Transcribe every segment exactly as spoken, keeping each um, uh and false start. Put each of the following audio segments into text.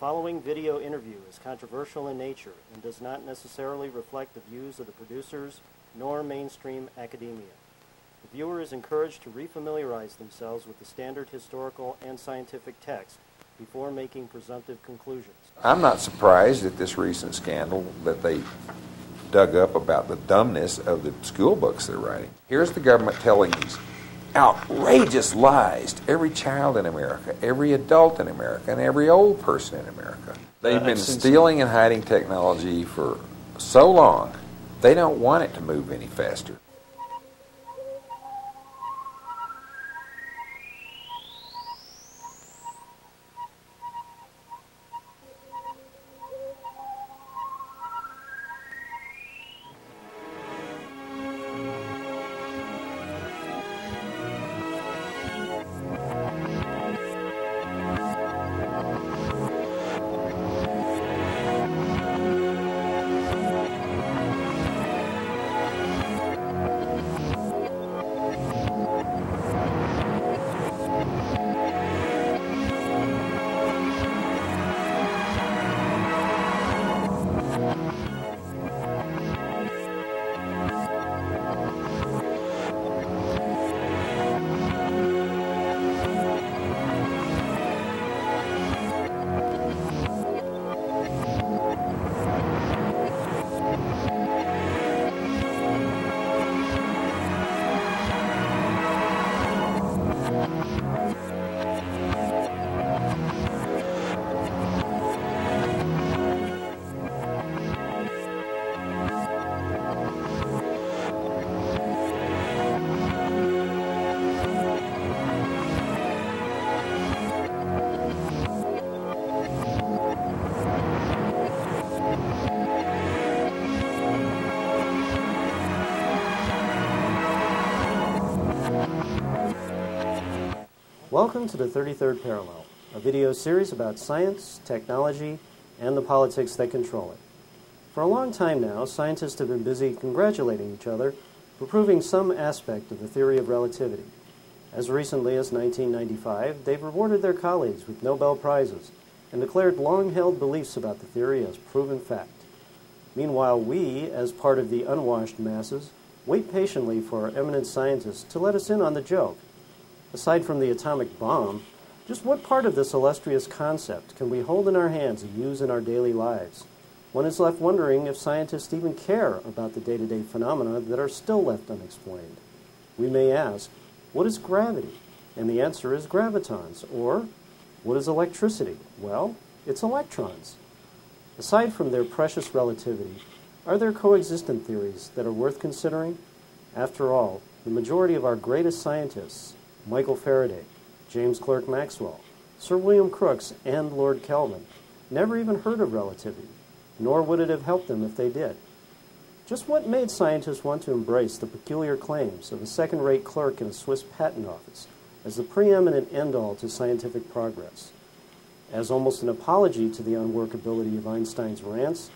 Following video interview is controversial in nature and does not necessarily reflect the views of the producers nor mainstream academia. The viewer is encouraged to refamiliarize themselves with the standard historical and scientific text before making presumptive conclusions. I'm not surprised at this recent scandal that they dug up about the dumbness of the school books they're writing. Here's the government telling these outrageous lies to every child in America, every adult in America, and every old person in America. They've been stealing and hiding technology for so long, they don't want it to move any faster. Welcome to the thirty-third Parallel, a video series about science, technology, and the politics that control it. For a long time now, scientists have been busy congratulating each other for proving some aspect of the theory of relativity. As recently as nineteen ninety-five, they've rewarded their colleagues with Nobel Prizes and declared long-held beliefs about the theory as proven fact. Meanwhile, we, as part of the unwashed masses, wait patiently for our eminent scientists to let us in on the joke. Aside from the atomic bomb, just what part of this illustrious concept can we hold in our hands and use in our daily lives? One is left wondering if scientists even care about the day-to-day phenomena that are still left unexplained. We may ask, what is gravity? And the answer is gravitons. Or, what is electricity? Well, it's electrons. Aside from their precious relativity, are there coexistent theories that are worth considering? After all, the majority of our greatest scientists, Michael Faraday, James Clerk Maxwell, Sir William Crookes, and Lord Kelvin, never even heard of relativity, nor would it have helped them if they did. Just what made scientists want to embrace the peculiar claims of a second-rate clerk in a Swiss patent office as the preeminent end-all to scientific progress? As almost an apology to the unworkability of Einstein's rants,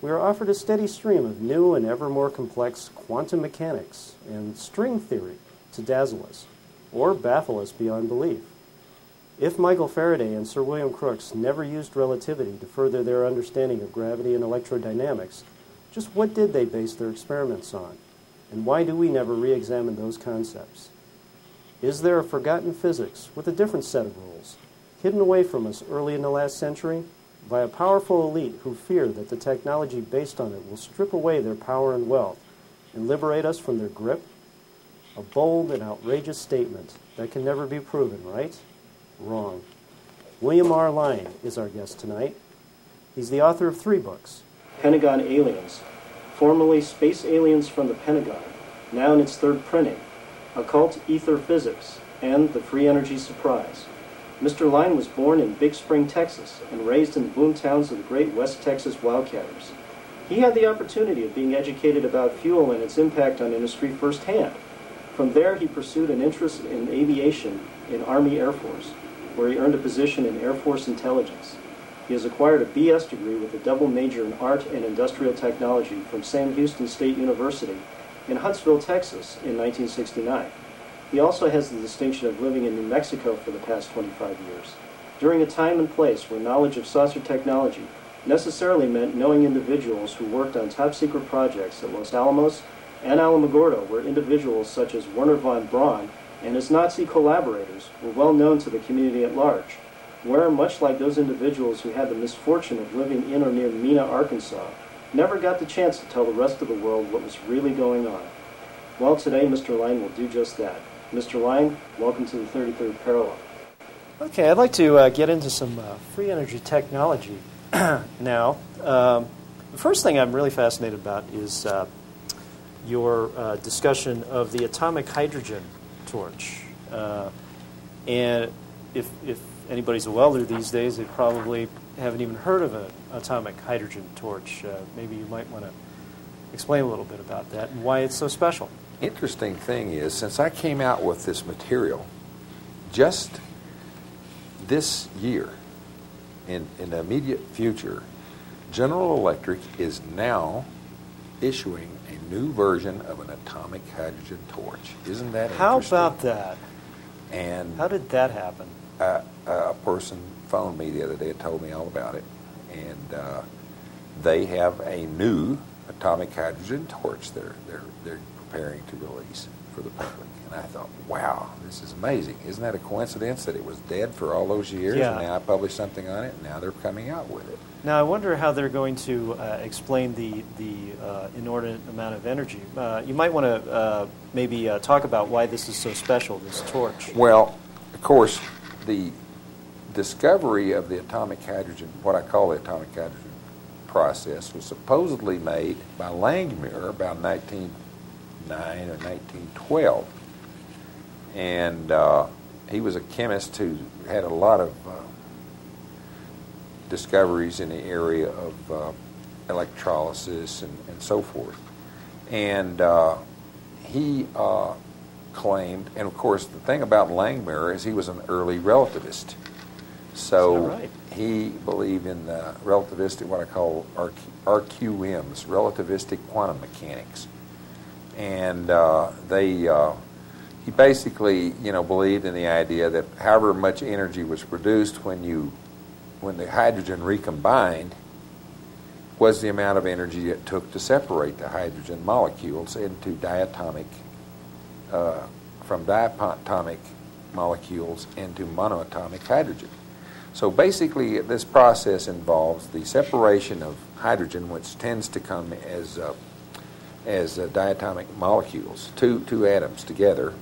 we are offered a steady stream of new and ever more complex quantum mechanics and string theory to dazzle us, or baffle us beyond belief. If Michael Faraday and Sir William Crookes never used relativity to further their understanding of gravity and electrodynamics, just what did they base their experiments on? And why do we never re-examine those concepts? Is there a forgotten physics with a different set of rules, hidden away from us early in the last century by a powerful elite who fear that the technology based on it will strip away their power and wealth and liberate us from their grip? A bold and outrageous statement that can never be proven, right? Wrong. William R. Lyne is our guest tonight. He's the author of three books. Pentagon Aliens, formerly Space Aliens from the Pentagon, now in its third printing, Occult Ether Physics, and The Free Energy Surprise. Mister Lyne was born in Big Spring, Texas, and raised in the boomtowns of the great West Texas wildcatters. He had the opportunity of being educated about fuel and its impact on industry firsthand. From there, he pursued an interest in aviation in Army Air Force, where he earned a position in Air Force Intelligence. He has acquired a B S degree with a double major in Art and Industrial Technology from Sam Houston State University in Huntsville, Texas, in nineteen sixty-nine. He also has the distinction of living in New Mexico for the past twenty-five years. during a time and place where knowledge of saucer technology necessarily meant knowing individuals who worked on top-secret projects at Los Alamos and Alamogordo, where individuals such as Wernher von Braun and his Nazi collaborators were well known to the community at large, where, much like those individuals who had the misfortune of living in or near Mena, Arkansas, never got the chance to tell the rest of the world what was really going on. Well, today Mister Lyne will do just that. Mister Lyne, welcome to the thirty-third Parallel. Okay, I'd like to uh, get into some uh, free energy technology now. Um, the first thing I'm really fascinated about is uh, your uh, discussion of the atomic hydrogen torch. Uh, and if, if anybody's a welder these days, they probably haven't even heard of an atomic hydrogen torch. Uh, maybe you might want to explain a little bit about that and why it's so special. Interesting thing is, since I came out with this material just this year, in, in the immediate future, General Electric is now issuing a new version of an atomic hydrogen torch. Isn't that interesting? How about that? And how did that happen? Uh, a person phoned me the other day and told me all about it. And uh, they have a new atomic hydrogen torch they're, they're, they're preparing to release for the public. And I thought, wow, this is amazing. Isn't that a coincidence that it was dead for all those years? Yeah. And now I published something on it, and now they're coming out with it. Now, I wonder how they're going to uh, explain the, the uh, inordinate amount of energy. Uh, you might want to uh, maybe uh, talk about why this is so special, this torch. Well, of course, the discovery of the atomic hydrogen, what I call the atomic hydrogen process, was supposedly made by Langmuir about nineteen oh nine or nineteen twelve. And uh, he was a chemist who had a lot of uh, discoveries in the area of uh, electrolysis and, and so forth. And uh, he uh, claimed, and of course the thing about Langmuir is he was an early relativist. So right. He believed in the relativistic, what I call R Q Ms, relativistic quantum mechanics. And uh, they, uh, he basically, you know, believed in the idea that however much energy was produced when you, when the hydrogen recombined, was the amount of energy it took to separate the hydrogen molecules into diatomic, uh, from diatomic molecules into monoatomic hydrogen. So basically, this process involves the separation of hydrogen, which tends to come as uh, as uh, diatomic molecules, two two atoms together,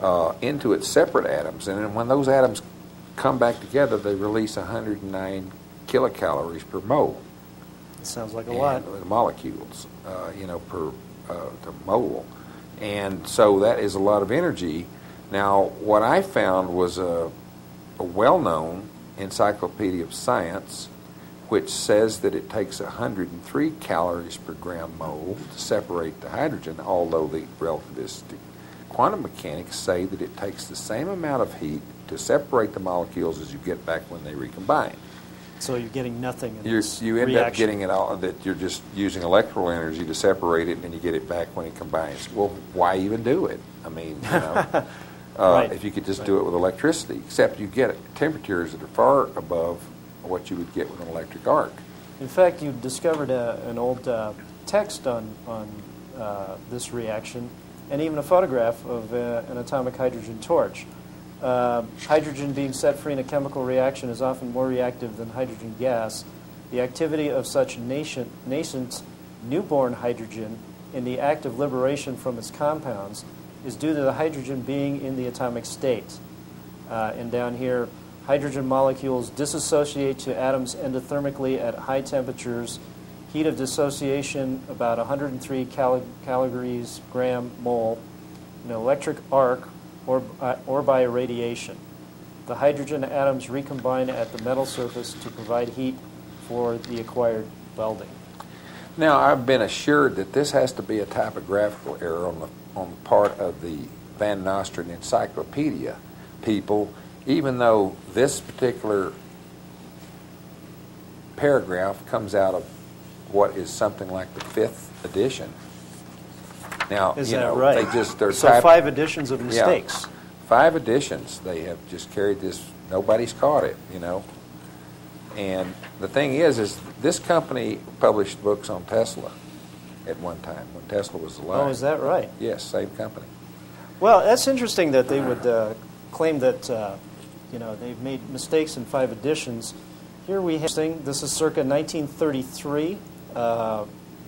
uh, into its separate atoms, and then when those atoms come back together, they release one hundred nine kilocalories per mole. That sounds like a and lot. Molecules, uh, you know, per uh, to mole, and so that is a lot of energy. Now, what I found was a, a well-known Encyclopedia of Science, which says that it takes one hundred three calories per gram mole to separate the hydrogen, although the relativistic quantum mechanics say that it takes the same amount of heat to separate the molecules as you get back when they recombine. So you're getting nothing in you're, this You end reaction. Up getting it all, that you're just using electrical energy to separate it and you get it back when it combines. Well, why even do it? I mean, you know. Uh, right. If you could just right. do it with electricity, except you get temperatures that are far above what you would get with an electric arc. In fact, you discovered a, an old uh, text on, on uh, this reaction, and even a photograph of uh, an atomic hydrogen torch. Uh, hydrogen being set free in a chemical reaction is often more reactive than hydrogen gas. The activity of such nascent, nascent newborn hydrogen in the act of liberation from its compounds is due to the hydrogen being in the atomic state. Uh, and down here, hydrogen molecules dissociate to atoms endothermically at high temperatures. Heat of dissociation about one hundred three cal calories gram mole in an electric arc or, uh, or by irradiation. The hydrogen atoms recombine at the metal surface to provide heat for the acquired welding. Now, I've been assured that this has to be a typographical error on the on the part of the Van Nostrand Encyclopedia people, even though this particular paragraph comes out of what is something like the fifth edition. Now, is you that know, right? They just, they're so five editions of mistakes. Yeah, five editions. They have just carried this Nobody's caught it, you know. And the thing is, is this company published books on Tesla at one time, when Tesla was alive. Oh, is that right? Yes, same company. Well, that's interesting that they would uh, claim that, uh, you know, they've made mistakes in five editions. Here we have, this is circa nineteen thirty-three. Uh,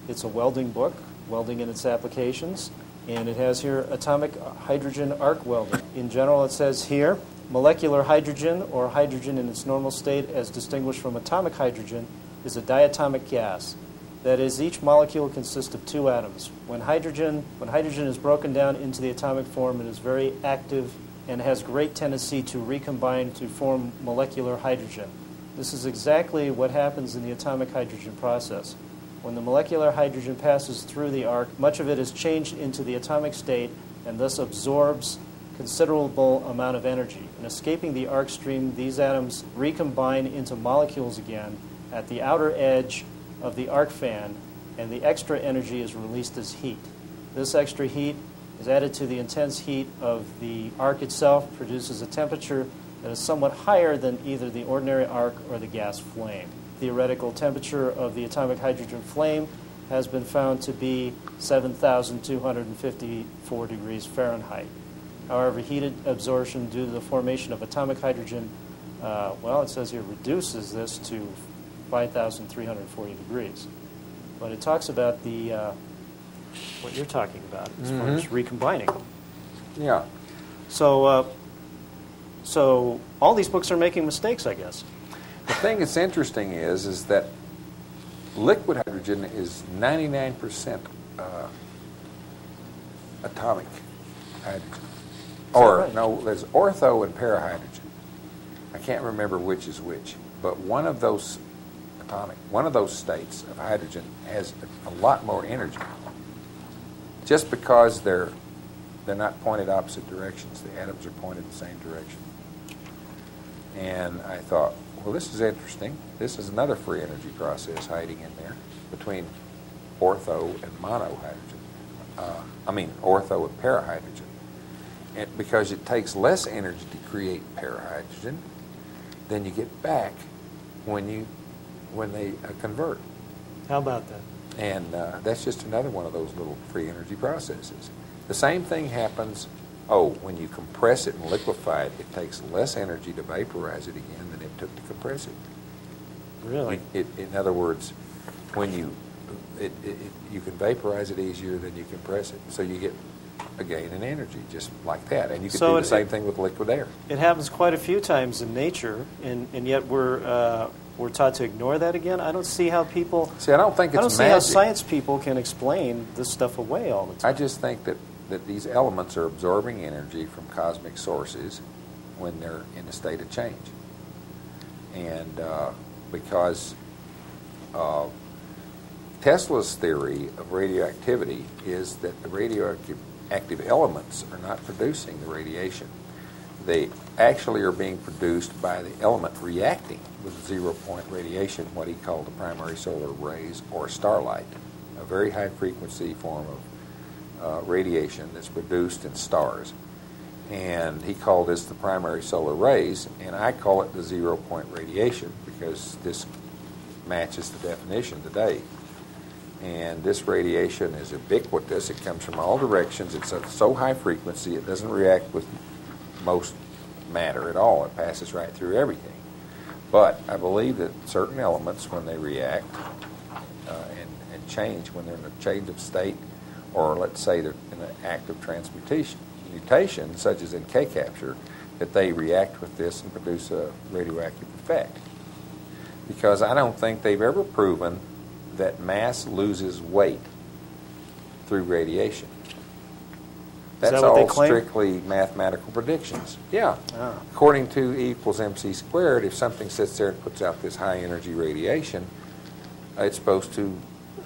it's a welding book, welding in its applications. And it has here atomic hydrogen arc welding. In general, it says here, molecular hydrogen, or hydrogen in its normal state as distinguished from atomic hydrogen, is a diatomic gas. That is, each molecule consists of two atoms. When hydrogen, when hydrogen is broken down into the atomic form, it is very active and has great tendency to recombine to form molecular hydrogen. This is exactly what happens in the atomic hydrogen process. When the molecular hydrogen passes through the arc, much of it is changed into the atomic state and thus absorbs considerable amount of energy. In escaping the arc stream, these atoms recombine into molecules again at the outer edge of the arc fan, and the extra energy is released as heat. This extra heat is added to the intense heat of the arc itself, produces a temperature that is somewhat higher than either the ordinary arc or the gas flame. Theoretical temperature of the atomic hydrogen flame has been found to be seven thousand two hundred fifty-four degrees Fahrenheit. However, heat absorption due to the formation of atomic hydrogen, uh, well, it says here, reduces this to five thousand three hundred forty degrees. But it talks about the uh, what you're talking about as mm-hmm. far as recombining. Yeah. So, uh, so all these books are making mistakes, I guess. The thing that's interesting is, is that liquid hydrogen is ninety-nine percent uh, atomic hydrogen. Or, right? No, there's ortho and parahydrogen. I can't remember which is which, but one of those atomic, one of those states of hydrogen has a lot more energy. Just because they're they're not pointed opposite directions, the atoms are pointed the same direction. And I thought, well, this is interesting. This is another free energy process hiding in there between ortho and monohydrogen. Uh, I mean, ortho and parahydrogen. It, because it takes less energy to create parahydrogen than you get back when you when they uh, convert. How about that? And uh, that's just another one of those little free energy processes. The same thing happens. Oh, when you compress it and liquefy it, it takes less energy to vaporize it again than it took to compress it. Really? It, it, in other words, when you it, it, you can vaporize it easier than you compress it, so you get a gain in energy, just like that. And you can so do the it, same thing with liquid air. It happens quite a few times in nature, and, and yet we're uh, we're taught to ignore that again. I don't see how people... See, I don't think it's I don't magic. See how science people can explain this stuff away all the time. I just think that, that these elements are absorbing energy from cosmic sources when they're in a state of change. And uh, because uh, Tesla's theory of radioactivity is that the radioactive active elements are not producing the radiation. They actually are being produced by the element reacting with zero-point radiation, what he called the primary solar rays or starlight, a very high-frequency form of uh, radiation that's produced in stars. And he called this the primary solar rays, and I call it the zero-point radiation because this matches the definition today. And this radiation is ubiquitous. It comes from all directions. It's at so high frequency it doesn't react with most matter at all. It passes right through everything. But I believe that certain elements, when they react uh, and, and change, when they're in a change of state, or let's say they're in an active transmutation, mutation, such as in K-capture, that they react with this and produce a radioactive effect. Because I don't think they've ever proven that mass loses weight through radiation. That's Is that what all they claim? Strictly mathematical predictions. Yeah. Ah. According to E equals mc squared, if something sits there and puts out this high energy radiation, it's supposed to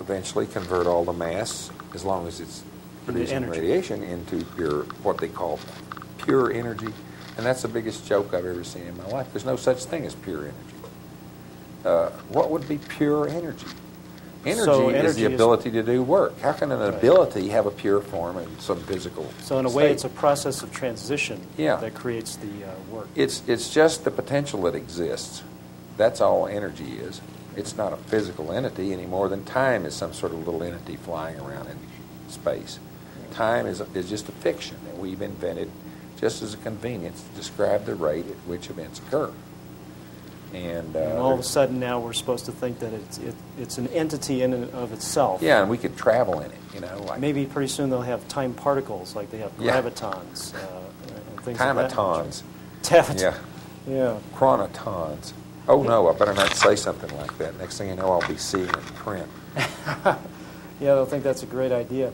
eventually convert all the mass, as long as it's producing radiation, into pure, what they call pure energy. And that's the biggest joke I've ever seen in my life. There's no such thing as pure energy. Uh, what would be pure energy? Energy, so energy is the ability is, to do work. How can an right. ability have a pure form in some physical So in a state? way, it's a process of transition yeah. that creates the uh, work. It's, it's just the potential that exists. That's all energy is. It's not a physical entity any more than time is some sort of little entity flying around in space. Time is, is just a fiction that we've invented just as a convenience to describe the rate at which events occur. And, uh, and all of a sudden now we're supposed to think that it's it, it's an entity in and of itself. Yeah, and we could travel in it, you know. Like maybe pretty soon they'll have time particles, like they have gravitons yeah. uh, and things Timatons. like that. Yeah. Yeah. Chronotons. Oh no, I better not say something like that. Next thing you know, I'll be seeing it in print. Yeah, I don't think that's a great idea.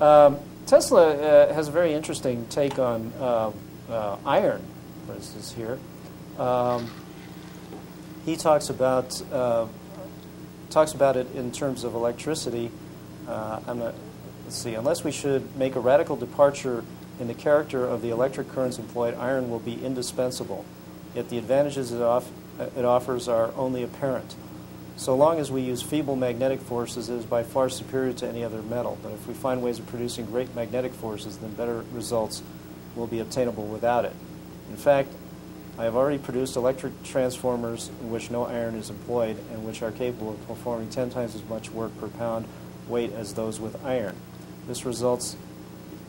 Um, Tesla uh, has a very interesting take on uh, uh, iron, for instance, here. Um, He talks about uh, talks about it in terms of electricity. Uh, I'm not, let's see. Unless we should make a radical departure in the character of the electric currents employed, iron will be indispensable. Yet the advantages it, off, it offers are only apparent. So long as we use feeble magnetic forces, it is by far superior to any other metal. But if we find ways of producing great magnetic forces, then better results will be obtainable without it. In fact, I have already produced electric transformers in which no iron is employed and which are capable of performing ten times as much work per pound weight as those with iron. This result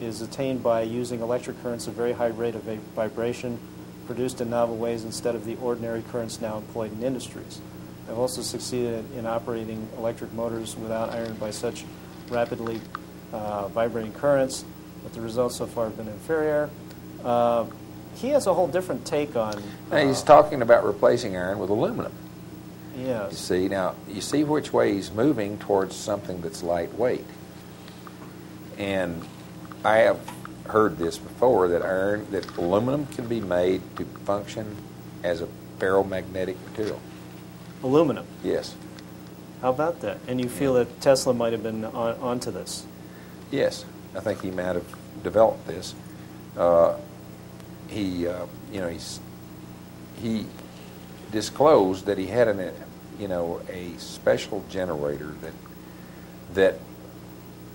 is attained by using electric currents at a very high rate of vibration produced in novel ways instead of the ordinary currents now employed in industries. I have also succeeded in operating electric motors without iron by such rapidly uh, vibrating currents, but the results so far have been inferior. Uh, He has a whole different take on... Uh, now he's talking about replacing iron with aluminum. Yes. You see, now, you see which way he's moving towards something that's lightweight. And I have heard this before, that iron, that aluminum can be made to function as a ferromagnetic material. Aluminum? Yes. How about that? And you feel that Tesla might have been on, onto this? Yes. I think he might have developed this. Uh... He, uh, you know, he's, he disclosed that he had an, you know, a special generator that that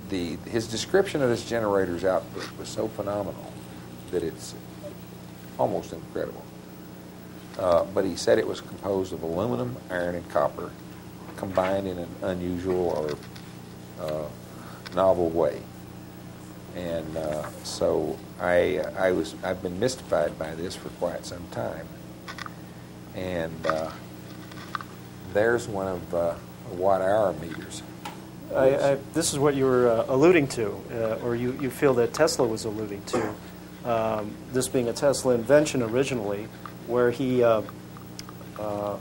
the his description of this generator's output was so phenomenal that it's almost incredible. Uh, but he said it was composed of aluminum, iron, and copper, combined in an unusual or uh, novel way. And uh, so I, I was, I've been mystified by this for quite some time. And uh, there's one of uh, watt-hour meters. I, I, this is what you were uh, alluding to, uh, or you, you feel that Tesla was alluding to, um, this being a Tesla invention originally, where he uh, uh,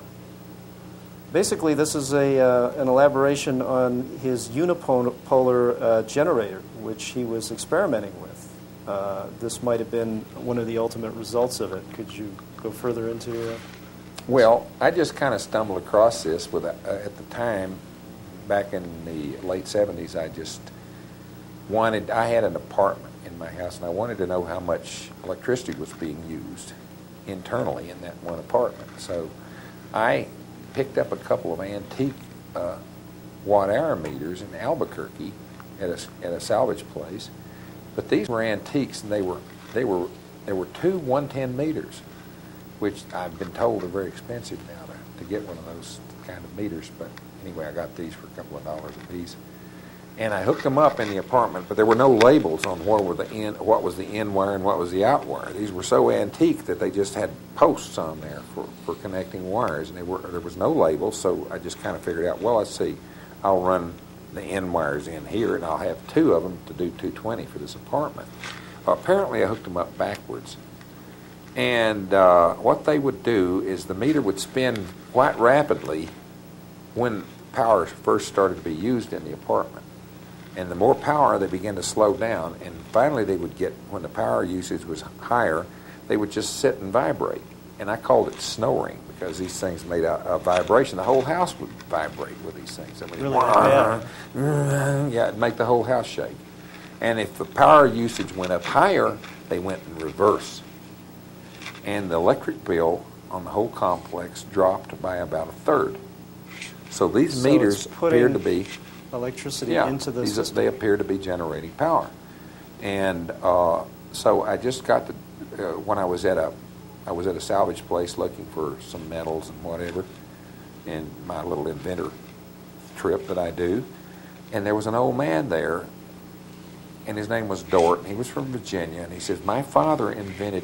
basically this is a, uh, an elaboration on his unipolar uh, generator, which he was experimenting with. Uh, this might have been one of the ultimate results of it. Could you go further into it? Well, I just kind of stumbled across this with a, uh, at the time, back in the late seventies, I just wanted, I had an apartment in my house, and I wanted to know how much electricity was being used internally in that one apartment. So I picked up a couple of antique uh, watt-hour meters in Albuquerque At a, at a salvage place, but these were antiques, and they were they were there were two one ten meters, which I've been told are very expensive now to, to get one of those kind of meters. But anyway, I got these for a couple of dollars a piece, and I hooked them up in the apartment. But there were no labels on what were the in, what was the in wire and what was the out wire. These were so antique that they just had posts on there for, for connecting wires, and they were there was no label. So I just kind of figured out, well, let's see, I'll run the end wires in here, and I'll have two of them to do two twenty for this apartment. Well, apparently, I hooked them up backwards. And uh, what they would do is the meter would spin quite rapidly when power first started to be used in the apartment. And the more power, they began to slow down. And finally, they would get, when the power usage was higher, they would just sit and vibrate. And I called it snoring, because these things made a, a vibration. The whole house would vibrate with these things. I mean, really? Wah, yeah. yeah, it'd make the whole house shake. And if the power usage went up higher, they went in reverse. And the electric bill on the whole complex dropped by about a third. So these so meters appear to be electricity yeah, into the these, system. They appear to be generating power. And uh, so I just got to, uh, when I was at a, I was at a salvage place looking for some metals and whatever, in my little inventor trip that I do, and there was an old man there, and his name was Dort, and he was from Virginia, and he says, my father invented,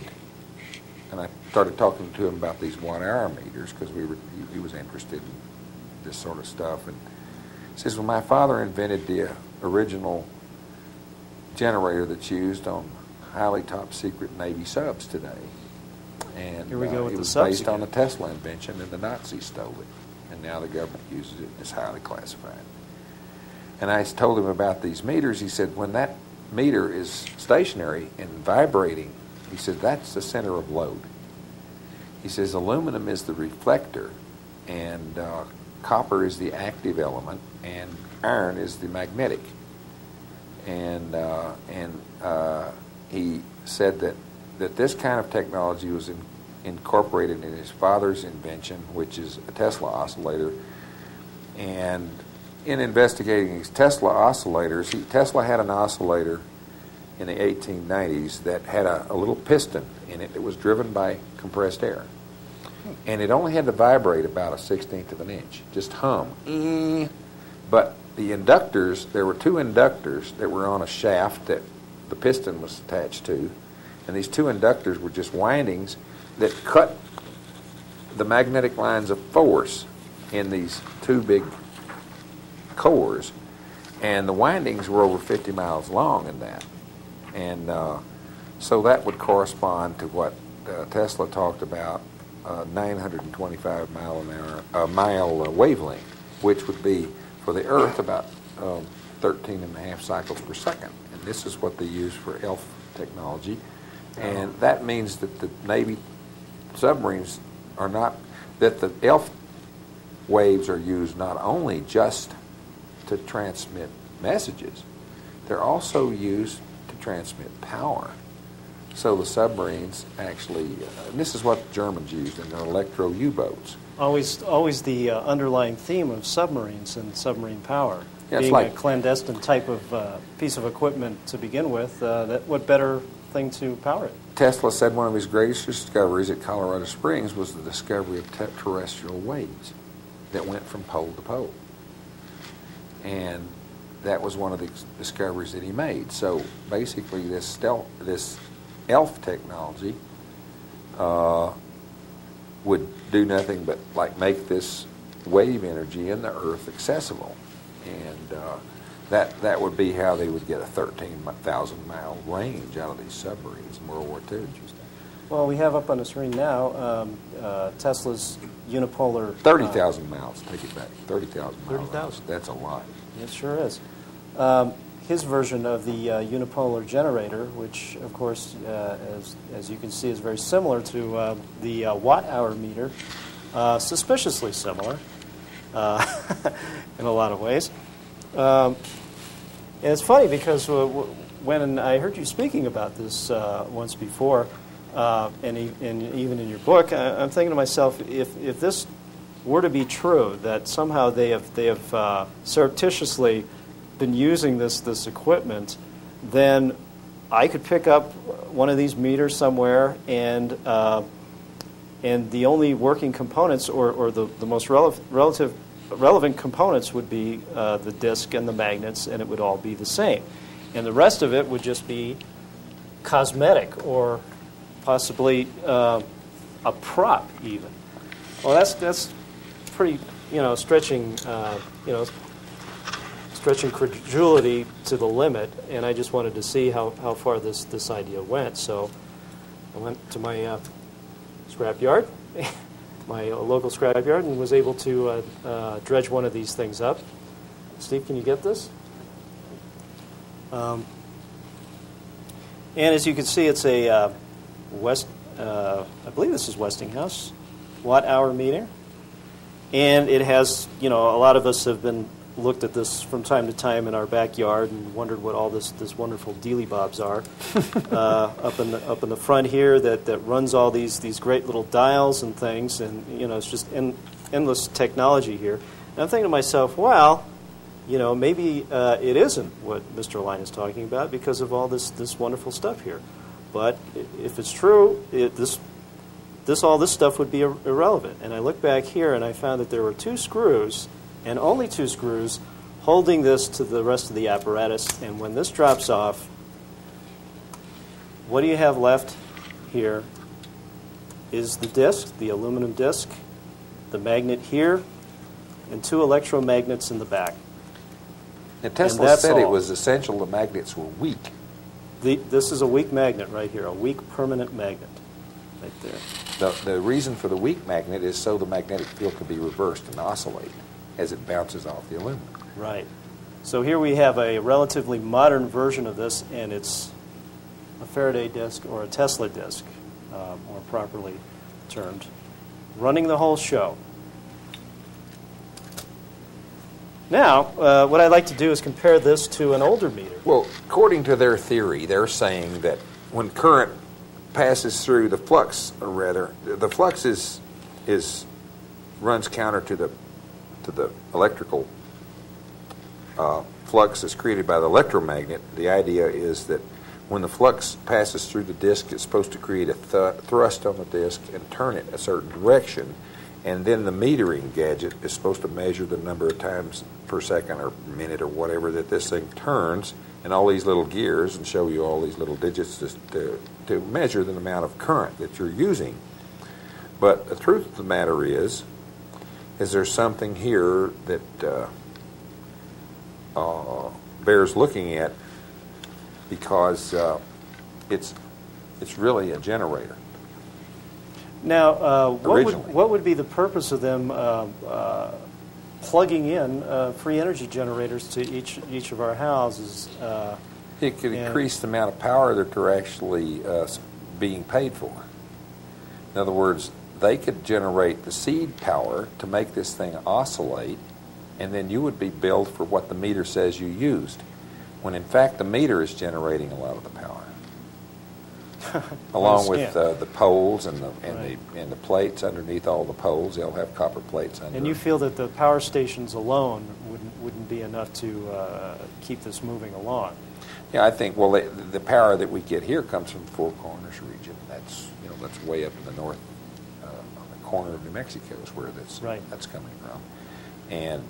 and I started talking to him about these watt-hour meters, because we were, he, he was interested in this sort of stuff, and he says, well, my father invented the uh, original generator that's used on highly top-secret Navy subs today, and Here we go uh, with it the was based again. on a Tesla invention, and the Nazis stole it, and now the government uses it, and it's highly classified. And I told him about these meters. He said, when that meter is stationary and vibrating, he said, that's the center of load. He says, aluminum is the reflector, and uh, copper is the active element, and iron is the magnetic. And uh, and uh, he said that, that this kind of technology was in, incorporated in his father's invention, which is a Tesla oscillator. And in investigating these Tesla oscillators, he, Tesla had an oscillator in the eighteen nineties that had a, a little piston in it that was driven by compressed air. And it only had to vibrate about a sixteenth of an inch, just hum. But the inductors, there were two inductors that were on a shaft that the piston was attached to, and these two inductors were just windings that cut the magnetic lines of force in these two big cores, and the windings were over fifty miles long in that. And uh, so that would correspond to what uh, Tesla talked about, uh, nine hundred twenty-five mile an hour, a uh, mile uh, wavelength, which would be for the Earth about um, thirteen and a half cycles per second. And this is what they use for E L F technology. And that means that the Navy submarines are not, that the E L F waves are used not only just to transmit messages, they're also used to transmit power. So the submarines actually, uh, and this is what the Germans used in their electro U-boats. Always always the uh, underlying theme of submarines and submarine power. Yeah, being like a clandestine type of uh, piece of equipment to begin with, uh, that what better thing to power it? Tesla said one of his greatest discoveries at Colorado Springs was the discovery of te terrestrial waves that went from pole to pole. And that was one of the discoveries that he made. So basically this stealth, this E L F technology uh, would do nothing but like make this wave energy in the Earth accessible. And uh, that that would be how they would get a thirteen thousand mile range out of these submarines in World War Two. Interesting. Well, we have up on the screen now um, uh, Tesla's unipolar... thirty thousand uh, miles, take it back. thirty thousand miles. thirty thousand. That's a lot. It sure is. Um, his version of the uh, unipolar generator, which, of course, uh, as, as you can see, is very similar to uh, the uh, watt-hour meter, uh, suspiciously similar uh, in a lot of ways. Um, and it's funny because uh, w when I heard you speaking about this uh, once before, Uh, and, e and even in your book, I I'm thinking to myself, if, if this were to be true, that somehow they have, they have uh, surreptitiously been using this, this equipment, then I could pick up one of these meters somewhere, and, uh, and the only working components, or, or the, the most rele relative, relevant components would be uh, the disc and the magnets, and it would all be the same. And the rest of it would just be cosmetic, or possibly uh, a prop, even. Well, that's that's pretty, you know, stretching, uh, you know, stretching credulity to the limit. And I just wanted to see how how far this this idea went. So I went to my uh, scrapyard, my uh, local scrapyard, and was able to uh, uh, dredge one of these things up. Steve, can you get this? Um, and as you can see, it's a uh, West, uh, I believe this is Westinghouse watt-hour meter, and it has, you know, a lot of us have been looked at this from time to time in our backyard and wondered what all this this wonderful dealy bobs are uh, up in the up in the front here that that runs all these these great little dials and things, and you know it's just en endless technology here. And I'm thinking to myself, well, you know, maybe uh, it isn't what Mister Lyne is talking about because of all this, this wonderful stuff here. But if it's true, it, this, this, all this stuff would be ir irrelevant. And I looked back here, and I found that there were two screws, and only two screws, holding this to the rest of the apparatus. And when this drops off, what do you have left here is the disc, the aluminum disc, the magnet here, and two electromagnets in the back. Now, Tesla said it was essential the magnets were weak. The, this is a weak magnet right here, a weak permanent magnet right there. The, the reason for the weak magnet is so the magnetic field can be reversed and oscillate as it bounces off the aluminum. Right. So here we have a relatively modern version of this, and it's a Faraday disk or a Tesla disk, uh, more properly termed, running the whole show. Now, uh, what I'd like to do is compare this to an older meter. Well, according to their theory, they're saying that when current passes through the flux, or rather, the flux is is runs counter to the to the electrical uh, flux that's created by the electromagnet. The idea is that when the flux passes through the disk, it's supposed to create a th thrust on the disk and turn it a certain direction. And then the metering gadget is supposed to measure the number of times per second or minute or whatever that this thing turns and all these little gears and show you all these little digits to, to, to measure the amount of current that you're using. But the truth of the matter is, is there's something here that uh, uh, bears looking at because uh, it's, it's really a generator. Now, uh, what, would, what would be the purpose of them uh, uh, plugging in uh, free energy generators to each each of our houses? Uh, it could increase the amount of power that they're actually uh, being paid for. In other words, they could generate the seed power to make this thing oscillate, and then you would be billed for what the meter says you used, when in fact the meter is generating a lot of the power. Along with uh, the poles and the and right. the and the plates underneath all the poles, they'll have copper plates under. And you feel that the power stations alone wouldn't wouldn't be enough to uh, keep this moving along? Yeah, I think. Well, the, the power that we get here comes from the Four Corners region. That's you know that's way up in the north, uh, on the corner of New Mexico is where that's right. that's coming from. And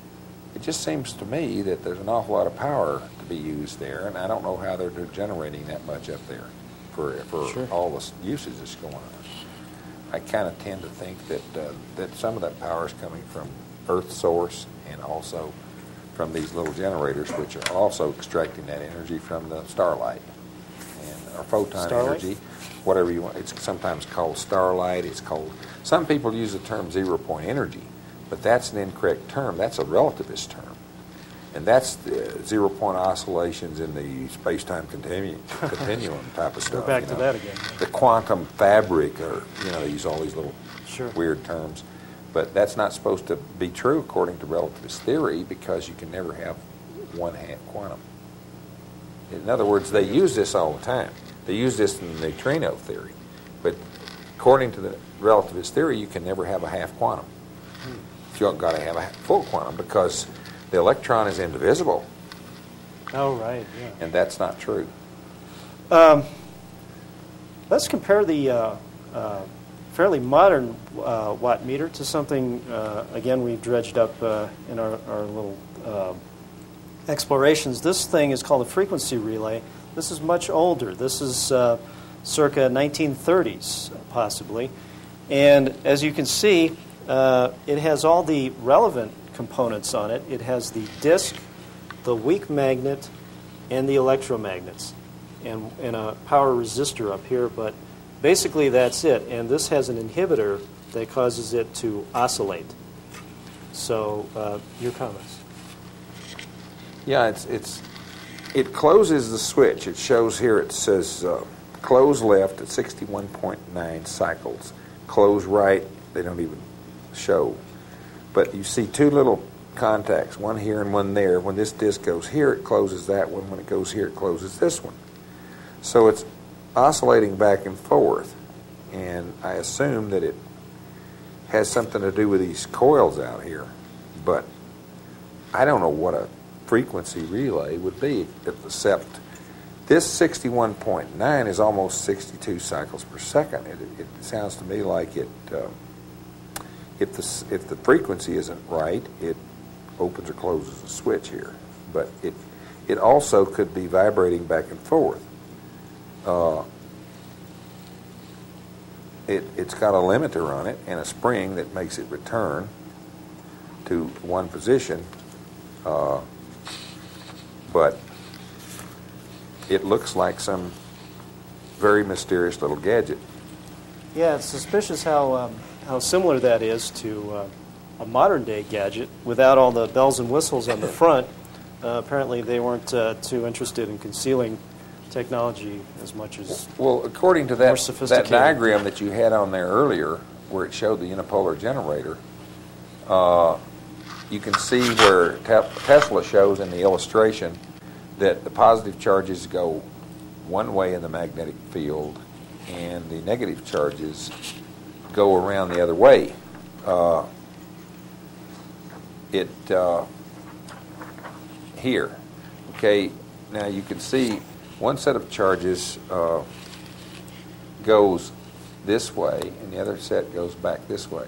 it just seems to me that there's an awful lot of power to be used there, and I don't know how they're generating that much up there. For, for sure. all the usage that's going on. I kind of tend to think that uh, that some of that power is coming from Earth source and also from these little generators, which are also extracting that energy from the starlight and or photon starlight? energy, whatever you want. It's sometimes called starlight. It's called. Some people use the term zero-point energy, but that's an incorrect term. That's a relativist term. And that's the zero-point oscillations in the space-time continuum, continuum type of stuff. We're back you know. to that again. The quantum fabric, or you know, they use all these little sure. weird terms, but that's not supposed to be true according to relativist theory because you can never have one-half quantum. In other words, they use this all the time. They use this in the neutrino theory, but according to the relativist theory, you can never have a half quantum. Hmm. You've got to have a full quantum because the electron is indivisible. Oh, right, yeah. And that's not true. Um, let's compare the uh, uh, fairly modern uh, watt meter to something, uh, again, we've dredged up uh, in our, our little uh, explorations. This thing is called a frequency relay. This is much older. This is uh, circa nineteen thirties, possibly. And as you can see, uh, it has all the relevant components on it. It has the disk, the weak magnet, and the electromagnets, and, and a power resistor up here, but basically that's it. And this has an inhibitor that causes it to oscillate. So uh, your comments? Yeah, it's, it's, it closes the switch. It shows here, it says uh, close left at sixty-one point nine cycles. Close right, they don't even show. But you see two little contacts, one here and one there. When this disk goes here, it closes that one. When it goes here, it closes this one. So it's oscillating back and forth. And I assume that it has something to do with these coils out here. But I don't know what a frequency relay would be, except this sixty-one point nine is almost sixty-two cycles per second. It, it sounds to me like it. Um, if the if the frequency isn't right, it opens or closes a switch here. But it it also could be vibrating back and forth. Uh, it it's got a limiter on it and a spring that makes it return to one position. Uh, but it looks like some very mysterious little gadget. Yeah, it's suspicious how um, how similar that is to uh, a modern-day gadget without all the bells and whistles on the front. Uh, apparently they weren't uh, too interested in concealing technology as much as well. According to that, that diagram that you had on there earlier where it showed the unipolar generator, uh, you can see where Tesla shows in the illustration that the positive charges go one way in the magnetic field and the negative charges go around the other way. Uh, it uh, here. Okay, now you can see one set of charges uh, goes this way and the other set goes back this way.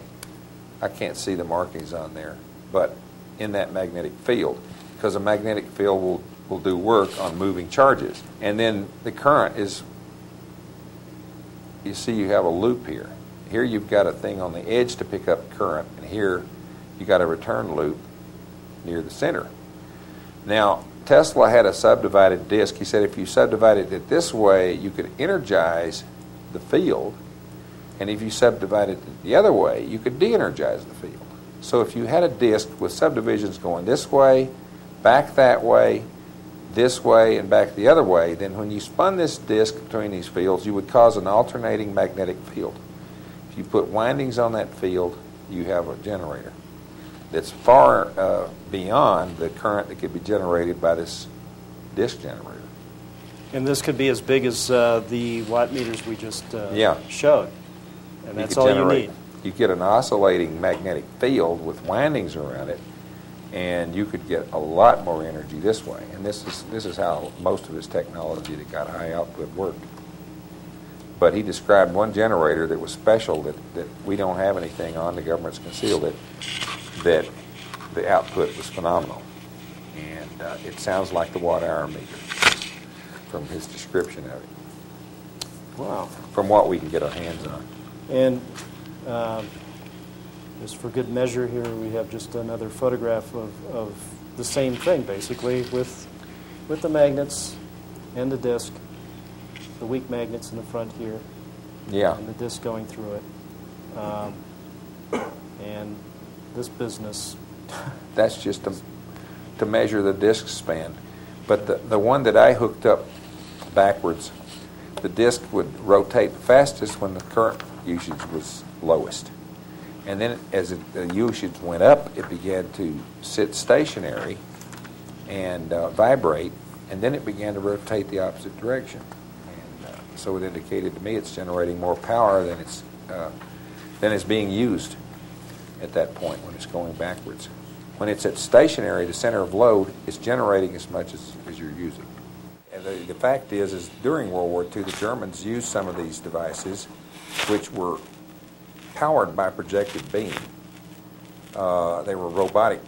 I can't see the markings on there, but in that magnetic field, because a magnetic field will will do work on moving charges. And then the current is, you see you have a loop here. Here you've got a thing on the edge to pick up current, and here you got a return loop near the center. Now, Tesla had a subdivided disk. He said if you subdivided it this way, you could energize the field, and if you subdivided it the other way, you could de-energize the field. So if you had a disk with subdivisions going this way, back that way, this way and back the other way, then when you spun this disk between these fields, you would cause an alternating magnetic field. If you put windings on that field, you have a generator that's far uh, beyond the current that could be generated by this disk generator. And this could be as big as uh, the watt meters we just uh, yeah. showed. And that's all you need. You get an oscillating magnetic field with windings around it, and you could get a lot more energy this way. And this is this is how most of his technology that got high output worked. But he described one generator that was special that, that we don't have anything on, the government's concealed it, that the output was phenomenal. And uh, it sounds like the watt-hour meter from his description of it. Wow. From what we can get our hands on. And... Uh, just for good measure here, we have just another photograph of, of the same thing, basically, with, with the magnets and the disk, the weak magnets in the front here, yeah, and the disk going through it. Um, and this business. That's just to, to measure the disk span. But the, the one that I hooked up backwards, the disk would rotate fastest when the current usage was lowest. And then as it, the usage went up, it began to sit stationary and uh, vibrate, and then it began to rotate the opposite direction. And uh, so it indicated to me it's generating more power than it's, uh, than it's being used at that point when it's going backwards. When it's at stationary, the center of load, it's generating as much as, as you're using. And the, the fact is, is during World War Two, the Germans used some of these devices which were powered by projected beam. Uh, they were robotic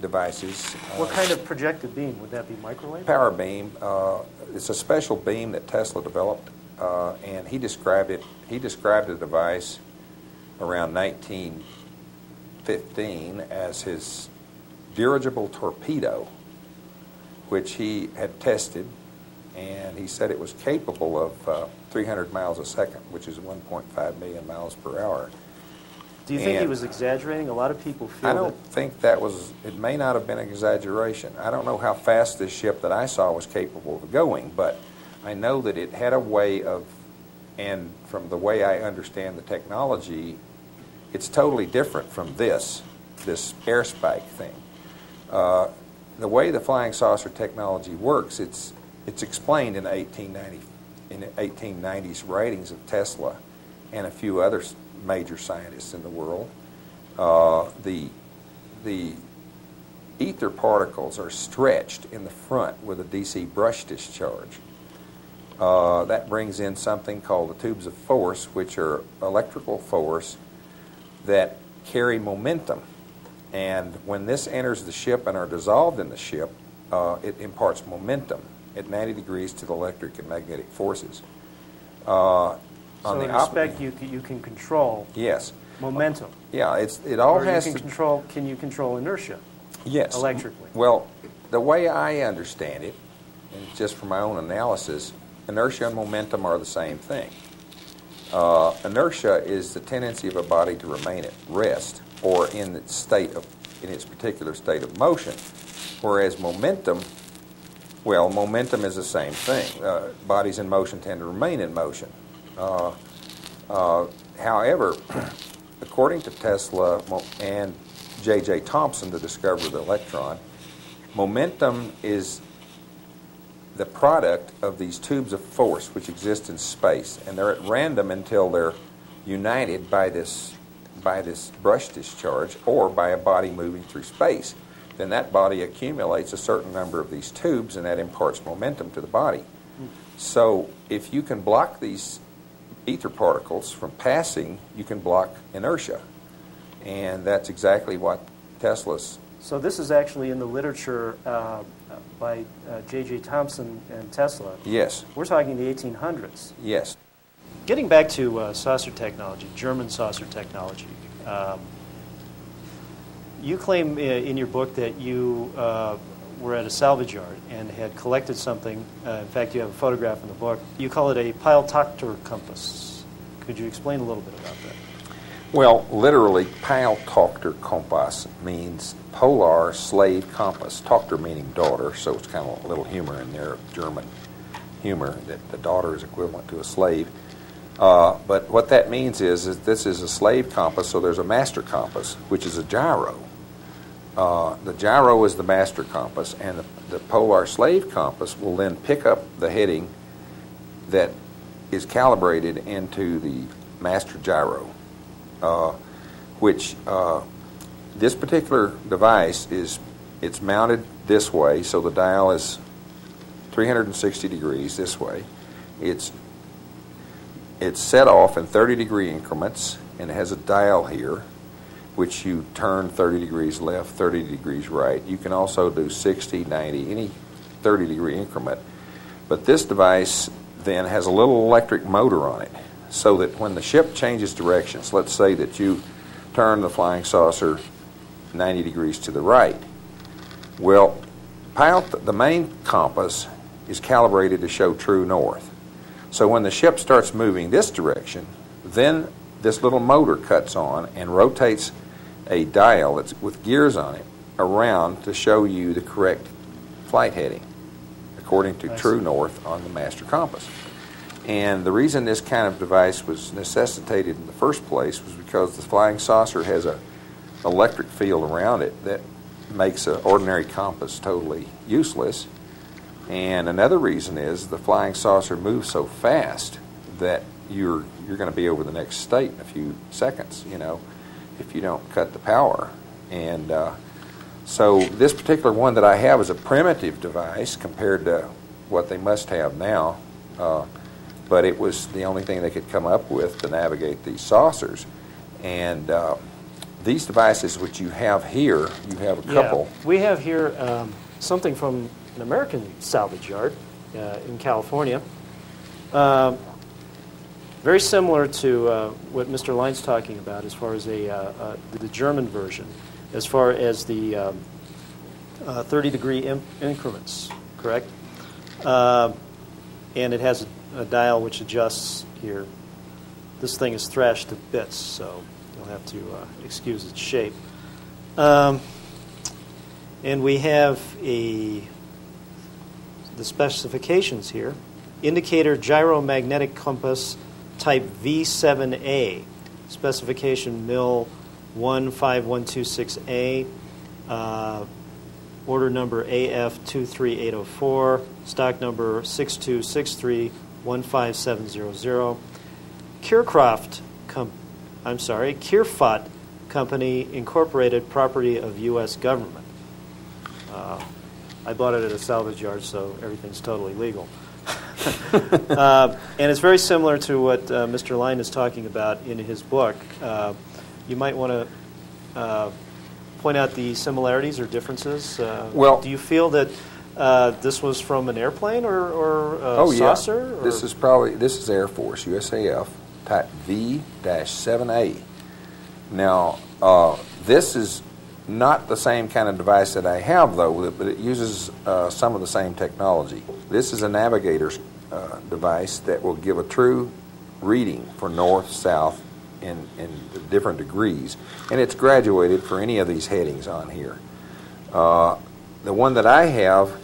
devices. What uh, kind of projected beam? Would that be microwave? Power beam. Uh, it's a special beam that Tesla developed, uh, and he described it. He described the device around nineteen fifteen as his dirigible torpedo, which he had tested, and he said it was capable of uh, three hundred miles a second, which is one point five million miles per hour. Do you think and he was exaggerating? A lot of people feel I don't that think that was, it may not have been an exaggeration. I don't know how fast this ship that I saw was capable of going, but I know that it had a way of, and from the way I understand the technology, it's totally different from this, this air spike thing. Uh, the way the flying saucer technology works, it's it's explained in eighteen ninety-five. In the eighteen nineties writings of Tesla and a few other major scientists in the world. Uh, the, the ether particles are stretched in the front with a D C brush discharge. Uh, that brings in something called the tubes of force, which are electrical force that carry momentum. And when this enters the ship and are dissolved in the ship, uh, it imparts momentum at ninety degrees to the electric and magnetic forces. Uh, so in effect, you, you can control yes. momentum. Yeah, it's, it all or has you can to... Control, can you control inertia? Yes. Electrically. Well, the way I understand it, and just from my own analysis, inertia and momentum are the same thing. Uh, inertia is the tendency of a body to remain at rest or in its state of, in its particular state of motion, whereas momentum, well, momentum is the same thing. Uh, bodies in motion tend to remain in motion. Uh, uh, however, according to Tesla and J J Thompson, the discoverer of the electron, momentum is the product of these tubes of force which exist in space, and they're at random until they're united by this by this brush discharge or by a body moving through space. Then that body accumulates a certain number of these tubes, and that imparts momentum to the body. So if you can block these ether particles from passing, you can block inertia. And that's exactly what Tesla's... So this is actually in the literature uh, by J J Uh, Thompson and Tesla. Yes. We're talking the eighteen hundreds. Yes. Getting back to uh, saucer technology, German saucer technology, um, you claim in your book that you uh, were at a salvage yard and had collected something. Uh, in fact, you have a photograph in the book. You call it a Peiltochter compass. Could you explain a little bit about that? Well, literally, Peiltochter compass means polar slave compass. Tochter meaning daughter, so it's kind of a little humor in there, German humor, that the daughter is equivalent to a slave. Uh, but what that means is that this is a slave compass, so there's a master compass, which is a gyro. Uh, the gyro is the master compass, and the, the polar slave compass will then pick up the heading that is calibrated into the master gyro, uh, which uh, this particular device is, it's mounted this way, so the dial is three hundred sixty degrees this way. It's It's set off in thirty degree increments, and it has a dial here, which you turn thirty degrees left, thirty degrees right. You can also do sixty, ninety, any thirty degree increment. But this device then has a little electric motor on it, so that when the ship changes directions, let's say that you turn the flying saucer ninety degrees to the right. Well, the main compass is calibrated to show true north. So when the ship starts moving this direction, then this little motor cuts on and rotates a dial that's with gears on it around to show you the correct flight heading according to true north on the master compass. And the reason this kind of device was necessitated in the first place was because the flying saucer has an electric field around it that makes an ordinary compass totally useless. And another reason is the flying saucer moves so fast that you're you're going to be over the next state in a few seconds, you know, if you don't cut the power. And uh, so this particular one that I have is a primitive device compared to what they must have now, uh, but it was the only thing they could come up with to navigate these saucers. And uh, these devices which you have here, you have a couple. Yeah, we have here um, something from an American salvage yard uh, in California. Uh, very similar to uh, what Mister Lyne's talking about as far as a, uh, uh, the German version, as far as the um, uh, thirty degree in increments, correct? Uh, and it has a, a dial which adjusts here. This thing is thrashed to bits, so you'll have to uh, excuse its shape. Um, and we have a... the specifications here. Indicator gyromagnetic compass type V seven A. Specification M I L one five one two six A. Uh, order number A F two three eight zero four. Stock number six two six three one five seven zero zero. Kiercroft com- I'm sorry, Kierfot Company Incorporated, property of U S government. Uh, I bought it at a salvage yard, so everything's totally legal. uh, and it's very similar to what uh, Mister Lyne is talking about in his book. Uh, you might want to uh, point out the similarities or differences. Uh, well, do you feel that uh, this was from an airplane or, or a oh, saucer? Yeah. Or? This is probably this is Air Force U S A F Type V seven A. Now, uh, this is not the same kind of device that I have, though, but it uses uh, some of the same technology. This is a navigator's uh, device that will give a true reading for north, south, in, in different degrees, and it's graduated for any of these headings on here. Uh, the one that I have,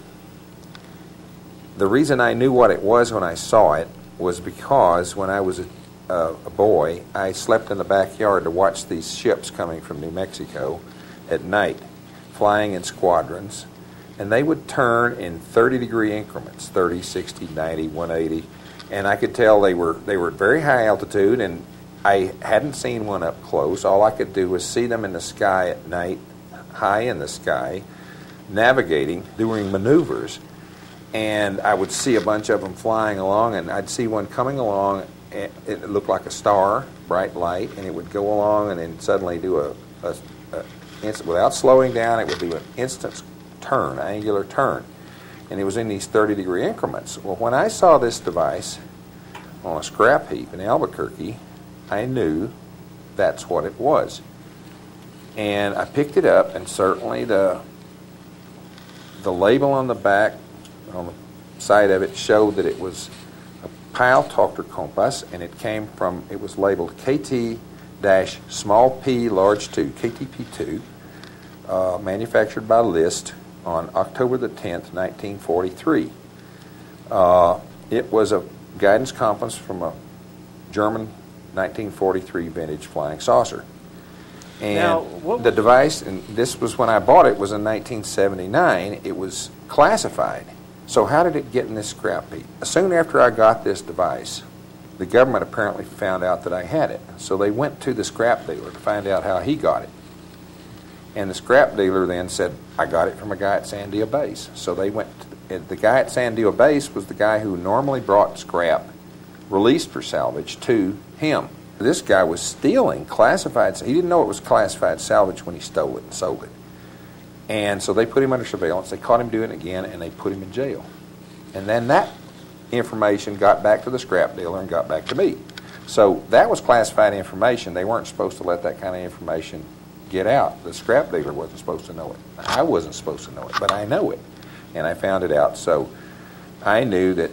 the reason I knew what it was when I saw it was because when I was a, uh, a boy, I slept in the backyard to watch these ships coming from New Mexico at night, flying in squadrons, and they would turn in thirty degree increments, thirty, sixty, ninety, one eighty, and I could tell they were they were at very high altitude, and I hadn't seen one up close. All I could do was see them in the sky at night, high in the sky, navigating, doing maneuvers, and I would see a bunch of them flying along, and I'd see one coming along, and it looked like a star, bright light, and it would go along and then suddenly do a, a, a without slowing down, it would do an instant turn, angular turn. And it was in these thirty degree increments. Well, when I saw this device on a scrap heap in Albuquerque, I knew that's what it was. And I picked it up, and certainly the, the label on the back, on the side of it, showed that it was a Peiltochter compass, and it came from, it was labeled K T dash small p large two, K T P two, uh, manufactured by List on October the tenth, nineteen forty-three. Uh, it was a guidance compass from a German nineteen forty-three vintage flying saucer. And now, what the device, and this was when I bought it, was in nineteen seventy-nine. It was classified. So how did it get in this scrap heap? Soon after I got this device, the government apparently found out that I had it. So they went to the scrap dealer to find out how he got it. And the scrap dealer then said, I got it from a guy at Sandia Base. So they went to the, the guy at Sandia Base was the guy who normally brought scrap released for salvage to him. This guy was stealing classified. He didn't know it was classified salvage when he stole it and sold it. And so they put him under surveillance. They caught him doing it again, and they put him in jail. And then that information got back to the scrap dealer and got back to me. So that was classified information. They weren't supposed to let that kind of information get out. The scrap dealer wasn't supposed to know it. I wasn't supposed to know it, but I know it. And I found it out. So I knew that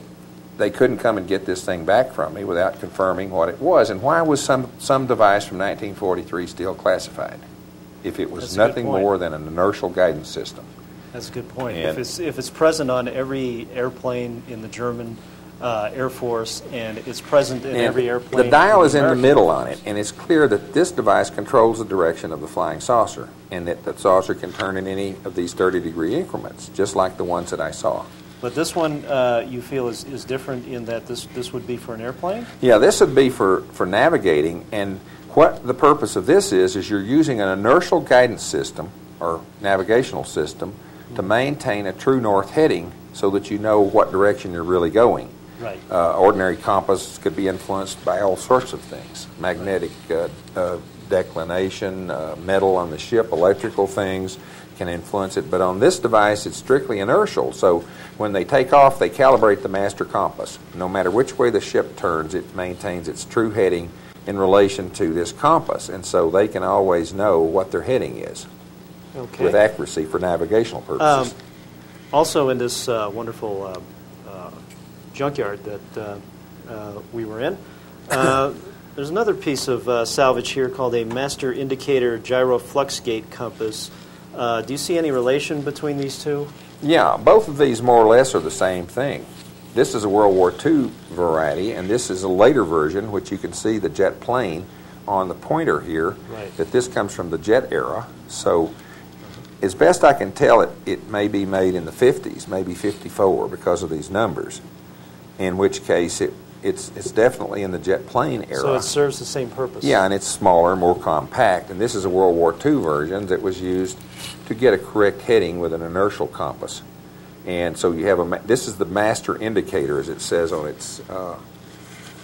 they couldn't come and get this thing back from me without confirming what it was. And why was some, some device from nineteen forty-three still classified if it was That's nothing more than an inertial guidance system? That's a good point. And if it's if it's present on every airplane in the German uh, Air Force, and it's present in every airplane, the dial is in the middle on it, and it's clear that this device controls the direction of the flying saucer, and that the saucer can turn in any of these thirty degree increments, just like the ones that I saw. But this one uh, you feel is is different in that this this would be for an airplane? Yeah, this would be for for navigating, and what the purpose of this is is you're using an inertial guidance system or navigational system to maintain a true north heading so that you know what direction you're really going. Right. Uh, ordinary compass could be influenced by all sorts of things, magnetic uh, uh, declination, uh, metal on the ship, electrical things can influence it. But on this device, it's strictly inertial. So when they take off, they calibrate the master compass. No matter which way the ship turns, it maintains its true heading in relation to this compass. And so they can always know what their heading is. Okay. With accuracy for navigational purposes. Um, also in this uh, wonderful uh, uh, junkyard that uh, uh, we were in, uh, there's another piece of uh, salvage here called a master indicator gyro flux gate compass. Uh, do you see any relation between these two? Yeah, both of these more or less are the same thing. This is a World War Two variety, and this is a later version, which you can see the jet plane on the pointer here, right. That this comes from the jet era. So as best I can tell, it, it may be made in the fifties, maybe fifty-four, because of these numbers, in which case it, it's it's definitely in the jet plane era. So it serves the same purpose. Yeah, and it's smaller, more compact. And this is a World War Two version that was used to get a correct heading with an inertial compass. And so you have a. This is the master indicator, as it says on its. Uh,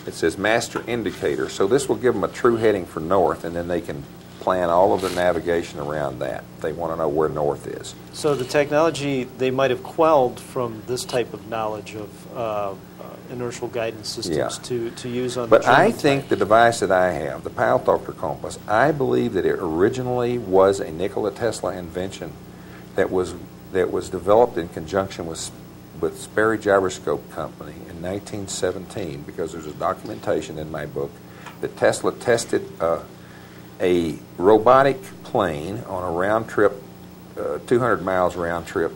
it says master indicator. So this will give them a true heading for north, and then they can plan all of their navigation around that. They want to know where north is. So the technology they might have quelled from this type of knowledge of uh, inertial guidance systems yeah. to, to use on but the But I think type. the device that I have, the Peiltochter compass, I believe that it originally was a Nikola Tesla invention that was that was developed in conjunction with with Sperry Gyroscope Company in nineteen seventeen, because there's a documentation in my book that Tesla tested uh, a robotic plane on a round trip, uh, two hundred miles round trip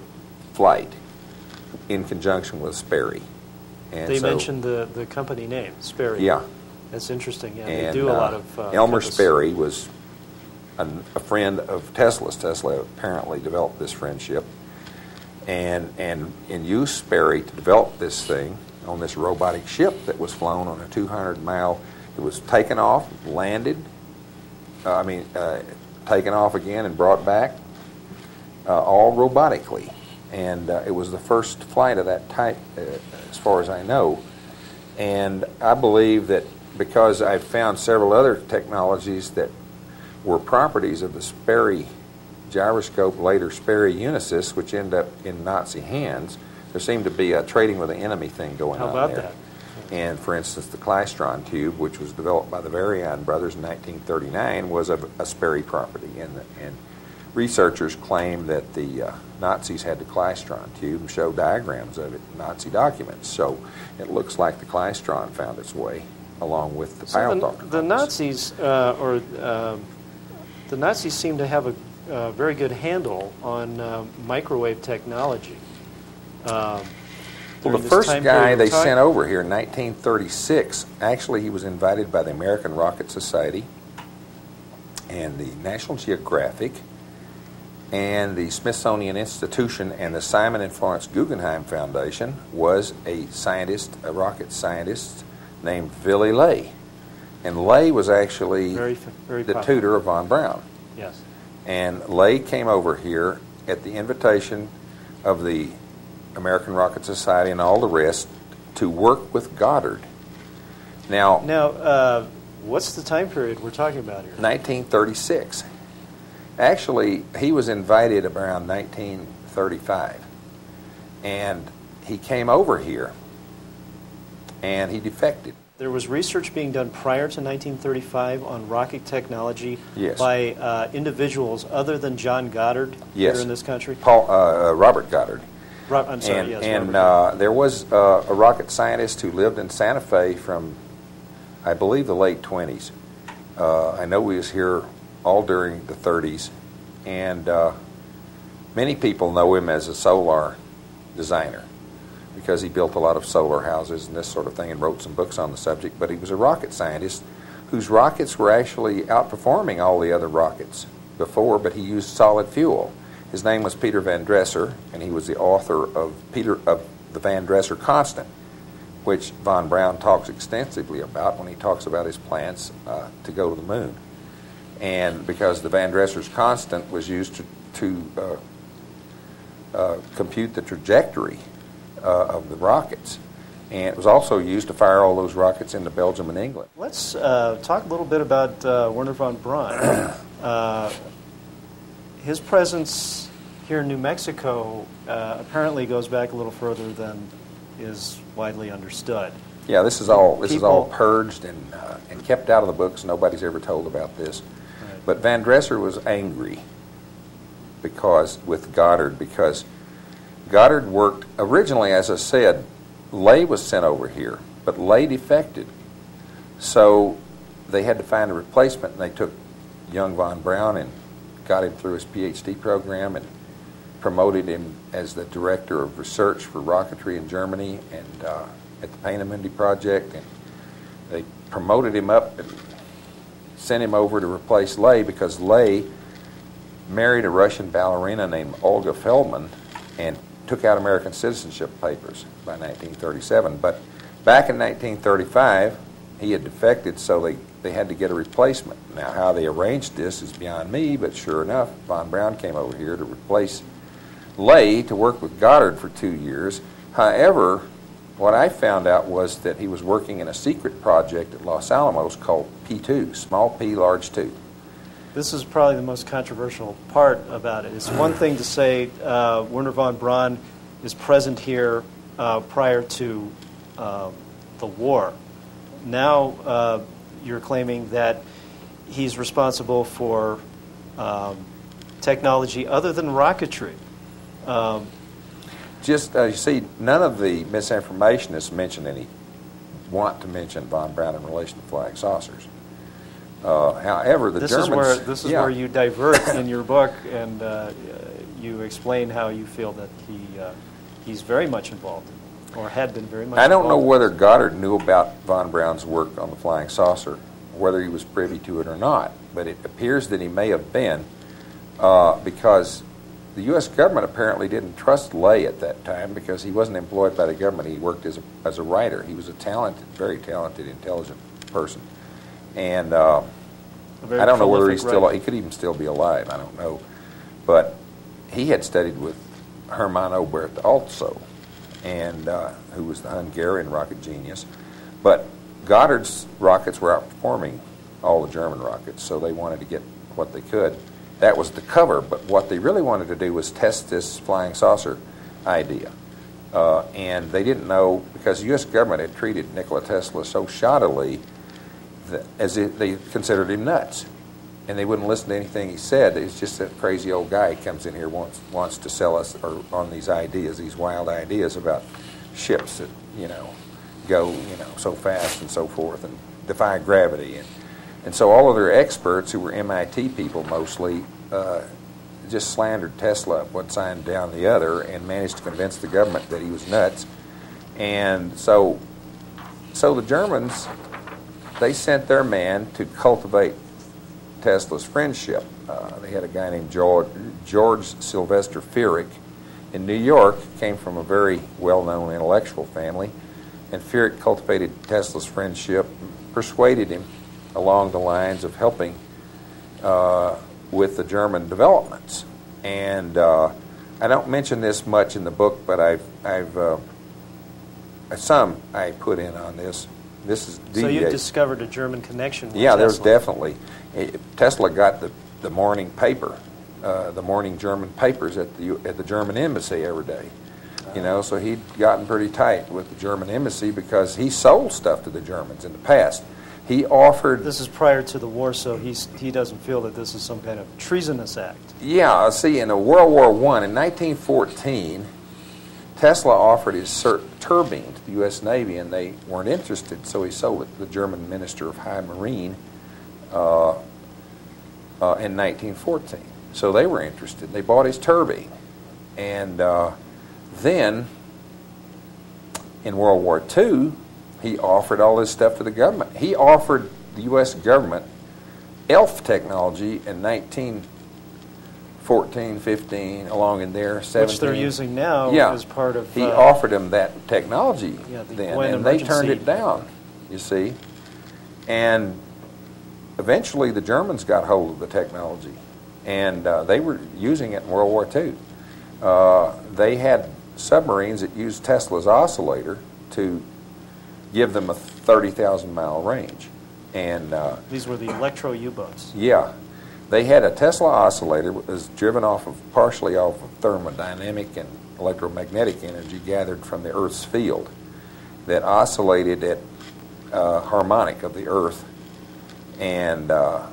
flight in conjunction with Sperry. And they so, mentioned the, the company name, Sperry. Yeah. That's interesting. Yeah, and, they do uh, a lot of... Uh, Elmer compass. Sperry was a, a friend of Tesla's. Tesla apparently developed this friendship and, and, and used Sperry to develop this thing on this robotic ship that was flown on a two hundred mile... It was taken off, landed... Uh, I mean, uh, taken off again and brought back, uh, all robotically. And uh, it was the first flight of that type, uh, as far as I know. And I believe that because I've found several other technologies that were properties of the Sperry gyroscope, later Sperry Unisys, which end up in Nazi hands, there seemed to be a trading with the enemy thing going on there. How about that? And, for instance, the Klystron tube, which was developed by the Varian brothers in nineteen thirty-nine, was a, a Sperry property. And, and researchers claim that the uh, Nazis had the Klystron tube and show diagrams of it in Nazi documents. So it looks like the Klystron found its way along with the Peiltochter. So the, the Nazis, uh, or uh, the Nazis, seem to have a uh, very good handle on uh, microwave technology. Uh, Well, the first guy they sent over here in nineteen thirty-six, actually he was invited by the American Rocket Society and the National Geographic and the Smithsonian Institution and the Simon and Florence Guggenheim Foundation, was a scientist, a rocket scientist named Willy Ley. And Ley was actually very, very the popular. tutor of von Braun. Yes. And Ley came over here at the invitation of the American Rocket Society and all the rest to work with Goddard. Now, now uh, what's the time period we're talking about here? nineteen thirty-six. Actually, he was invited around nineteen thirty-five. And he came over here, and he defected. There was research being done prior to nineteen thirty-five on rocket technology yes. by uh, individuals other than John Goddard yes. here in this country? Paul, uh, Robert Goddard. I'm sorry, and yes, and uh, there was uh, a rocket scientist who lived in Santa Fe from, I believe, the late twenties. Uh, I know he was here all during the thirties, and uh, many people know him as a solar designer because he built a lot of solar houses and this sort of thing and wrote some books on the subject, but he was a rocket scientist whose rockets were actually outperforming all the other rockets before, but he used solid fuel. His name was Peter Van Dresser, and he was the author of Peter of the Van Dresser Constant, which von Braun talks extensively about when he talks about his plans uh, to go to the moon. And because the Van Dresser's Constant was used to, to uh, uh, compute the trajectory uh, of the rockets. And it was also used to fire all those rockets into Belgium and England. Let's uh, talk a little bit about uh, Wernher von Braun. Uh, His presence here in New Mexico uh, apparently goes back a little further than is widely understood. Yeah, this is all this People, is all purged and uh, and kept out of the books. Nobody's ever told about this. Right. But Van Dresser was angry because with Goddard because Goddard worked originally, as I said, Ley was sent over here, but Ley defected, so they had to find a replacement. And they took young von Braun and got him through his PhD program and promoted him as the director of research for rocketry in Germany and uh, at the Peenemünde project. And they promoted him up and sent him over to replace Ley because Ley married a Russian ballerina named Olga Feldman and took out American citizenship papers by nineteen thirty-seven. But Back in nineteen thirty-five, he had defected, so they, they had to get a replacement. Now, how they arranged this is beyond me, but sure enough, von Braun came over here to replace Ley to work with Goddard for two years. However, what I found out was that he was working in a secret project at Los Alamos called P two, small p, large two. This is probably the most controversial part about it. It's one thing to say uh, Wernher von Braun is present here uh, prior to uh, the war. Now uh, you're claiming that he's responsible for um, technology other than rocketry. Um, Just, uh, you see, none of the misinformationists mention any want to mention von Braun in relation to flying saucers. Uh, however, the this Germans... Is where, this is yeah. where you divert in your book, and uh, you explain how you feel that he uh, he's very much involved, in, or had been very much I don't involved know whether Goddard knew about von Braun's work on the flying saucer, whether he was privy to it or not, but it appears that he may have been, uh, because... The U S government apparently didn't trust Ley at that time because he wasn't employed by the government. He worked as a, as a writer. He was a talented, very talented, intelligent person. And uh, I don't know whether he's still, he could even still be alive. I don't know. But he had studied with Hermann Oberth also, and uh, who was the Hungarian rocket genius. But Goddard's rockets were outperforming all the German rockets, so they wanted to get what they could. That was the cover, but what they really wanted to do was test this flying saucer idea. Uh, and they didn't know, because the U S government had treated Nikola Tesla so shoddily that, as if they considered him nuts. And they wouldn't listen to anything he said. It's just that crazy old guy who comes in here wants wants to sell us or, on these ideas, these wild ideas about ships that, you know, go, you know, so fast and so forth and defy gravity. And, And so all of their experts, who were M I T people mostly, uh, just slandered Tesla up one side and down the other and managed to convince the government that he was nuts. And so so the Germans, they sent their man to cultivate Tesla's friendship. Uh, they had a guy named George, George Sylvester Feerick in New York, came from a very well-known intellectual family. And Feerick cultivated Tesla's friendship, persuaded him along the lines of helping uh, with the German developments. And uh, I don't mention this much in the book, but I've, I've uh, some I put in on this. This is D. So you discovered a German connection with yeah, Tesla. Yeah, there's definitely. It, Tesla got the, the morning paper, uh, the morning German papers at the, at the German embassy every day. You know, so he'd gotten pretty tight with the German embassy because he sold stuff to the Germans in the past. He offered... This is prior to the war, so he's, he doesn't feel that this is some kind of treasonous act. Yeah, see, in World War One, in nineteen fourteen, Tesla offered his cert turbine to the U S Navy, and they weren't interested, so he sold it to the German Minister of High Marine uh, uh, in nineteen fourteen. So they were interested. They bought his turbine. And uh, then, in World War Two... He offered all this stuff to the government. He offered the U S government E L F technology in nineteen fourteen, fifteen, along in there, seventeen. Which they're using now yeah. as part of... He uh, offered them that technology yeah, the then, and emergency. They turned it down, you see. And eventually the Germans got hold of the technology, and uh, they were using it in World War Two. Uh, they had submarines that used Tesla's oscillator to... give them a thirty thousand mile range. And uh, these were the electro U-boats. Yeah. They had a Tesla oscillator that was driven off of, partially off of thermodynamic and electromagnetic energy gathered from the Earth's field that oscillated at uh, harmonic of the Earth. And uh,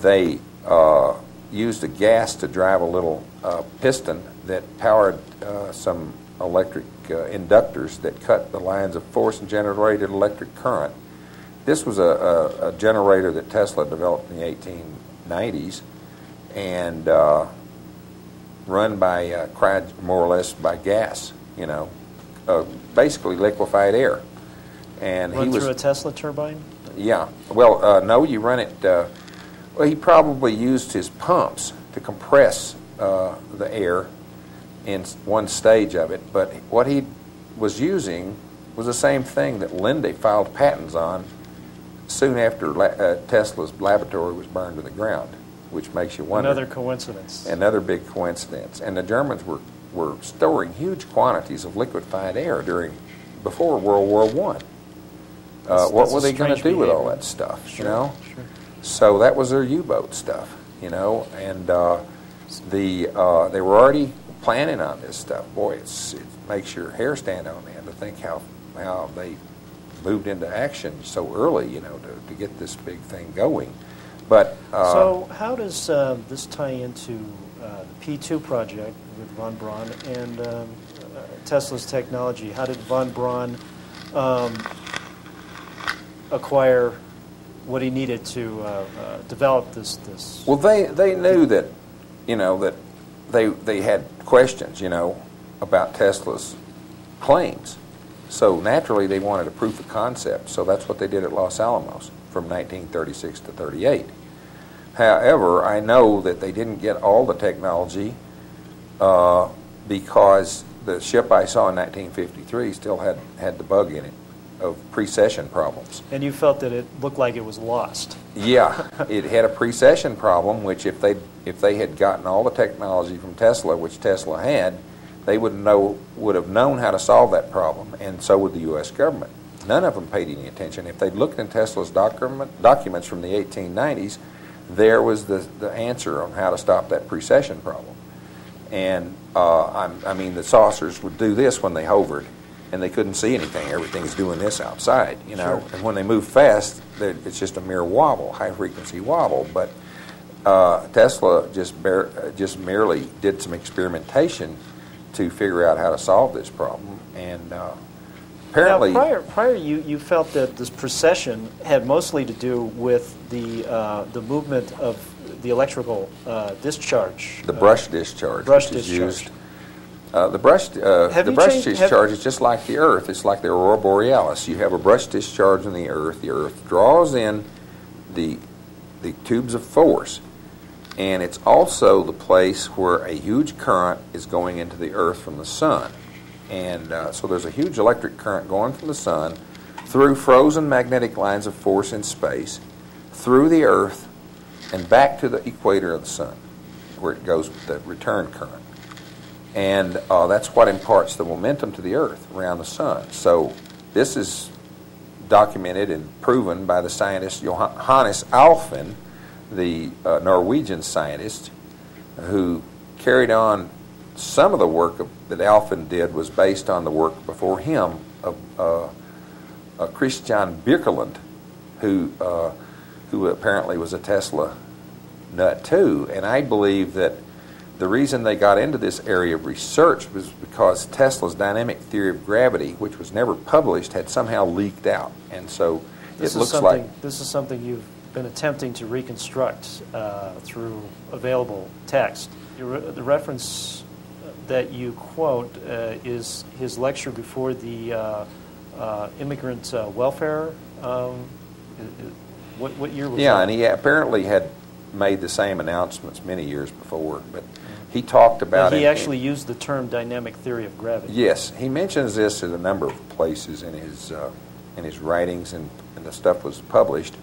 they uh, used a gas to drive a little uh, piston that powered uh, some electric uh, inductors that cut the lines of force and generated electric current. This was a, a, a generator that Tesla developed in the eighteen nineties and uh, run by uh, cryog- more or less by gas, you know, uh, basically liquefied air. And run he was, through a Tesla turbine? Yeah. Well, uh, no, you run it, uh, well, he probably used his pumps to compress uh, the air in one stage of it, but what he was using was the same thing that Lindy filed patents on soon after la uh, Tesla's laboratory was burned to the ground, which makes you wonder. Another coincidence. Another big coincidence. And the Germans were, were storing huge quantities of liquefied air during before World War One. Uh, what were they going to do with all that stuff, sure, you know? Sure. So that was their U-boat stuff, you know, and uh, the uh, they were already planning on this stuff. Boy, it's, it makes your hair stand on end to think how, how they moved into action so early, you know, to, to get this big thing going. But uh, so how does uh, this tie into uh, the P two project with von Braun and um, uh, Tesla's technology? How did von Braun... Um, acquire what he needed to uh, uh, develop this this well they they knew that, you know, that they they had questions, you know, about Tesla's claims, so naturally they wanted a proof of concept. So that's what they did at Los Alamos from nineteen thirty-six to thirty-eight. However, I know that they didn't get all the technology uh, because the ship I saw in nineteen fifty-three still had had the bug in it of precession problems. And you felt that it looked like it was lost. Yeah, it had a precession problem, which if they if they had gotten all the technology from Tesla, which Tesla had, they would know would have known how to solve that problem, and so would the U S government. None of them paid any attention. If they'd looked in Tesla's document, documents from the eighteen nineties, there was the, the answer on how to stop that precession problem. And uh, I'm, I mean, the saucers would do this when they hovered, and they couldn't see anything. Everything's doing this outside, you know. Sure. And when they move fast, it's just a mere wobble, high-frequency wobble. But uh, Tesla just bare, just merely did some experimentation to figure out how to solve this problem. And uh, apparently, now, prior prior you you felt that this precession had mostly to do with the uh, the movement of the electrical uh, discharge, the brush uh, discharge, brush which discharge. Is used. Uh, the brush, uh, the brush discharge is just like the Earth. It's like the aurora borealis. You have a brush discharge in the Earth. The Earth draws in the the tubes of force, and it's also the place where a huge current is going into the Earth from the Sun. And uh, so there's a huge electric current going from the Sun through frozen magnetic lines of force in space, through the Earth, and back to the equator of the Sun, where it goes with the return current. And uh, that's what imparts the momentum to the Earth around the Sun. So this is documented and proven by the scientist Johannes Alfvén, the uh, Norwegian scientist, who carried on some of the work of, that Alfvén did was based on the work before him of uh, uh, Christian Birkeland, who, uh, who apparently was a Tesla nut too. And I believe that the reason they got into this area of research was because Tesla's dynamic theory of gravity, which was never published, had somehow leaked out. And so this it looks like... This is something you've been attempting to reconstruct uh, through available text. Re the reference that you quote uh, is his lecture before the uh, uh, immigrant uh, welfare. Um, what, what year was yeah, that? Yeah, and he apparently had made the same announcements many years before, but... He talked about it. He actually used the term dynamic theory of gravity. Yes, he mentions this in a number of places in his uh, in his writings, and, and the stuff was published.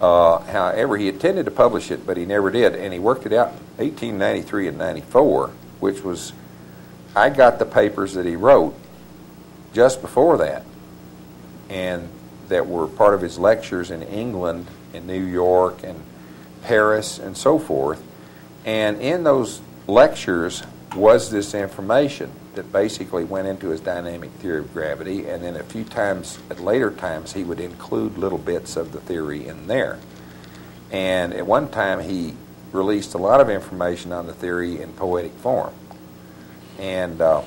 Uh, however, he intended to publish it, but he never did, and he worked it out in eighteen ninety-three and ninety-four, which was, I got the papers that he wrote just before that, and that were part of his lectures in England, in New York, and Paris, and so forth. And in those lectures was this information that basically went into his dynamic theory of gravity, and then a few times at later times he would include little bits of the theory in there. And at one time he released a lot of information on the theory in poetic form. And uh,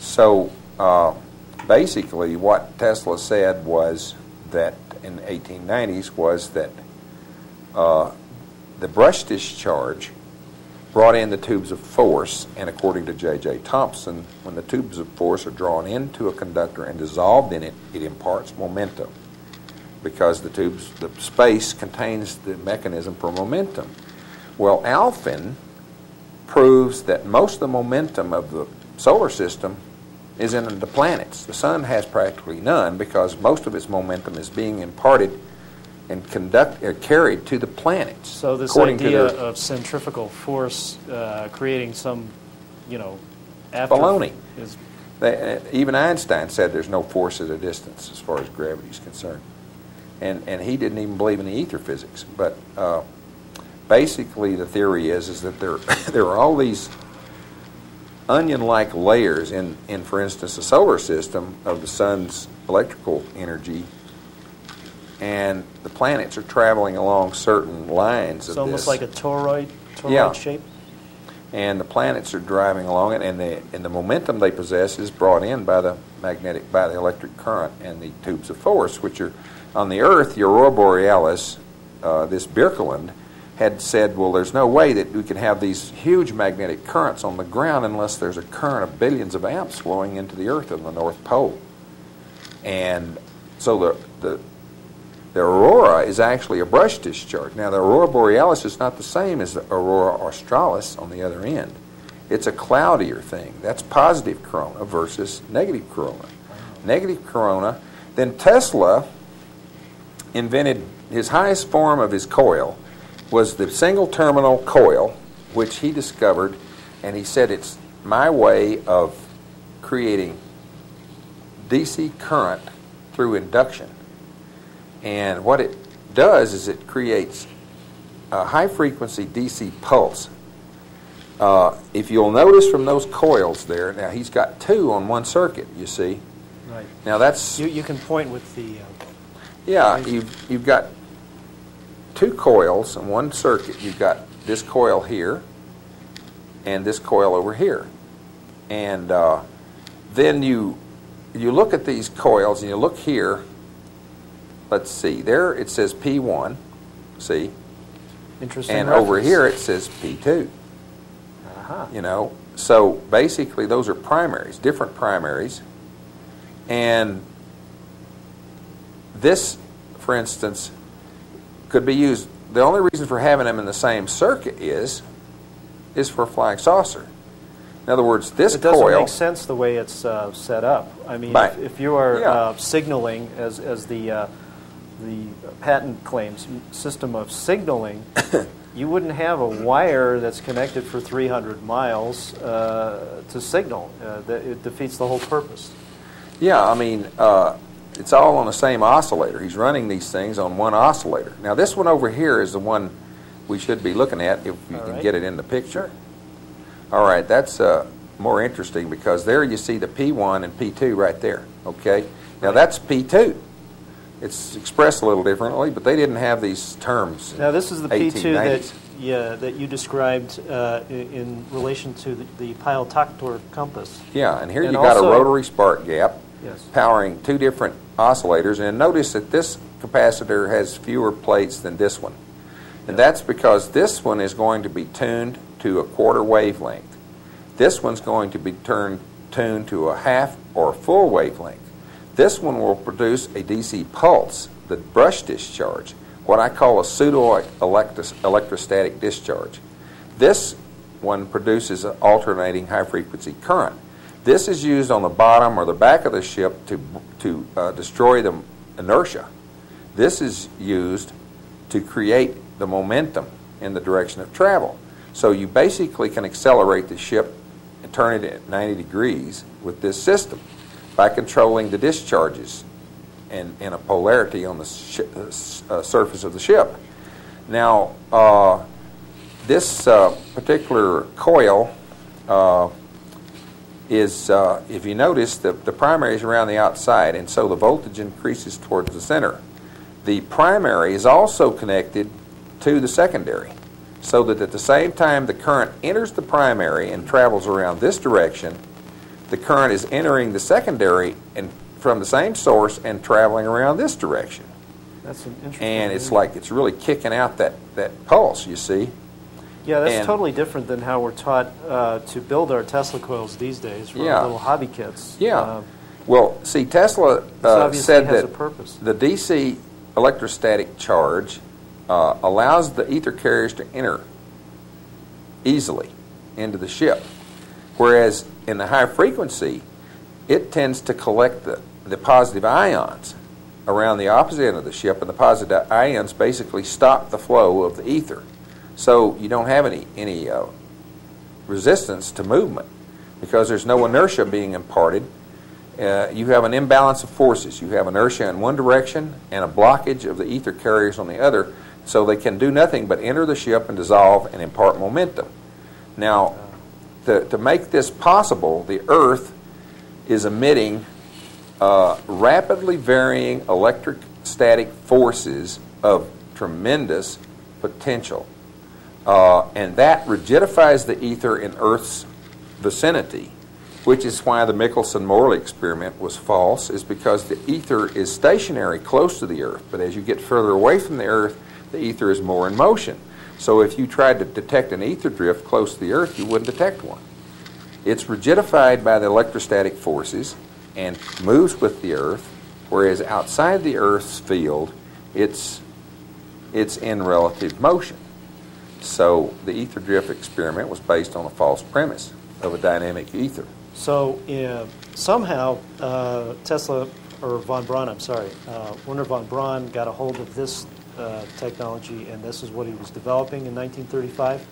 so uh, basically what Tesla said was that in the eighteen nineties was that uh, the brush discharge brought in the tubes of force, and according to J J Thompson, when the tubes of force are drawn into a conductor and dissolved in it, it imparts momentum because the tubes, the space contains the mechanism for momentum. Well, Alfvén proves that most of the momentum of the solar system is in the planets. The sun has practically none because most of its momentum is being imparted and conduct, uh, carried to the planets. So this idea of centrifugal force uh, creating some, you know, after baloney. Is they, uh, even Einstein said there's no force at a distance as far as gravity is concerned. And, and he didn't even believe in the ether physics. But uh, basically the theory is, is that there, there are all these onion-like layers in, in, for instance, the solar system of the sun's electrical energy, and the planets are traveling along certain lines of this. It's almost like a toroid, toroid yeah. shape? And the planets are driving along it, and the, and the momentum they possess is brought in by the magnetic, by the electric current and the tubes of force, which are, on the Earth, the Aurora Borealis, uh, this Birkeland, had said, well, there's no way that we can have these huge magnetic currents on the ground unless there's a current of billions of amps flowing into the Earth on the North Pole. And so the... the The aurora is actually a brush discharge. Now, the aurora borealis is not the same as the aurora australis on the other end. It's a cloudier thing. That's positive corona versus negative corona. Negative corona. Then Tesla invented his highest form of his coil was the single terminal coil, which he discovered, and he said it's my way of creating D C current through induction. And what it does is it creates a high-frequency D C pulse. Uh, if you'll notice from those coils there, now he's got two on one circuit, you see. Right. Now that's... You, you can point with the... Uh, yeah, you've, you've got two coils on one circuit. You've got this coil here and this coil over here. And uh, then you, you look at these coils and you look here. Let's see, there it says P one, see? Interesting. And reference. Over here it says P two. Uh-huh. You know, so basically those are primaries, different primaries. And this, for instance, could be used. The only reason for having them in the same circuit is, is for a flying saucer. In other words, this coil... It doesn't coil, make sense the way it's uh, set up. I mean, if, if you are yeah. uh, signaling as, as the... Uh, the patent claims system of signaling, you wouldn't have a wire that's connected for three hundred miles uh, to signal. Uh, that it defeats the whole purpose. Yeah, I mean, uh, it's all on the same oscillator. He's running these things on one oscillator. Now, this one over here is the one we should be looking at if you all can right. get it in the picture. Sure. All right, that's uh, more interesting because there you see the P one and P two right there, okay? Now, right. that's P two. It's expressed a little differently, but they didn't have these terms. Now, this is the P two that, yeah, that you described uh, in, in relation to the, the Peiltochter compass. Yeah, and here and you got a rotary spark gap yes. powering two different oscillators. And notice that this capacitor has fewer plates than this one. And yep. that's because this one is going to be tuned to a quarter wavelength. This one's going to be turned, tuned to a half or full wavelength. This one will produce a D C pulse, the brush discharge, what I call a pseudo-electrostatic discharge. This one produces an alternating high-frequency current. This is used on the bottom or the back of the ship to, to uh, destroy the inertia. This is used to create the momentum in the direction of travel. So you basically can accelerate the ship and turn it at ninety degrees with this system, by controlling the discharges and, and a polarity on the sh uh, surface of the ship. Now, uh, this uh, particular coil uh, is, uh, if you notice, the, the primary is around the outside, and so the voltage increases towards the center. The primary is also connected to the secondary, so that at the same time the current enters the primary and travels around this direction, the current is entering the secondary and from the same source and traveling around this direction. That's an interesting. And it's like it's really kicking out that, that pulse, you see. Yeah, that's and, totally different than how we're taught uh, to build our Tesla coils these days for yeah. little hobby kits. Yeah. Uh, well, see, Tesla uh, said that the D C electrostatic charge uh, allows the ether carriers to enter easily into the ship, whereas in the high frequency, it tends to collect the, the positive ions around the opposite end of the ship, and the positive ions basically stop the flow of the ether. So you don't have any, any uh, resistance to movement because there's no inertia being imparted. Uh, you have an imbalance of forces. You have inertia in one direction and a blockage of the ether carriers on the other, so they can do nothing but enter the ship and dissolve and impart momentum. Now, to, to make this possible, the Earth is emitting uh, rapidly varying electrostatic forces of tremendous potential. Uh, and that rigidifies the ether in Earth's vicinity, which is why the Michelson-Morley experiment was false, is because the ether is stationary close to the Earth, but as you get further away from the Earth, the ether is more in motion. So if you tried to detect an ether drift close to the Earth, you wouldn't detect one. It's rigidified by the electrostatic forces and moves with the Earth, whereas outside the Earth's field, it's, it's in relative motion. So the ether drift experiment was based on a false premise of a dynamic ether. So uh, somehow uh, Tesla, or von Braun, I'm sorry, uh, Wernher von Braun got a hold of this uh, technology, and this is what he was developing in nineteen thirty-five?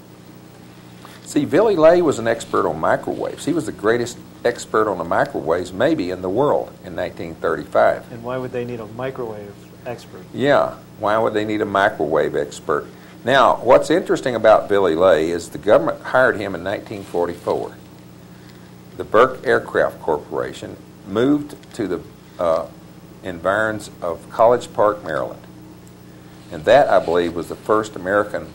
See, Willy Ley was an expert on microwaves. He was the greatest expert on the microwaves maybe in the world in nineteen thirty-five. And why would they need a microwave expert? Yeah, why would they need a microwave expert? Now, what's interesting about Willy Ley is the government hired him in nineteen forty-four. The Burke Aircraft Corporation moved to the uh, environs of College Park, Maryland. And that, I believe, was the first American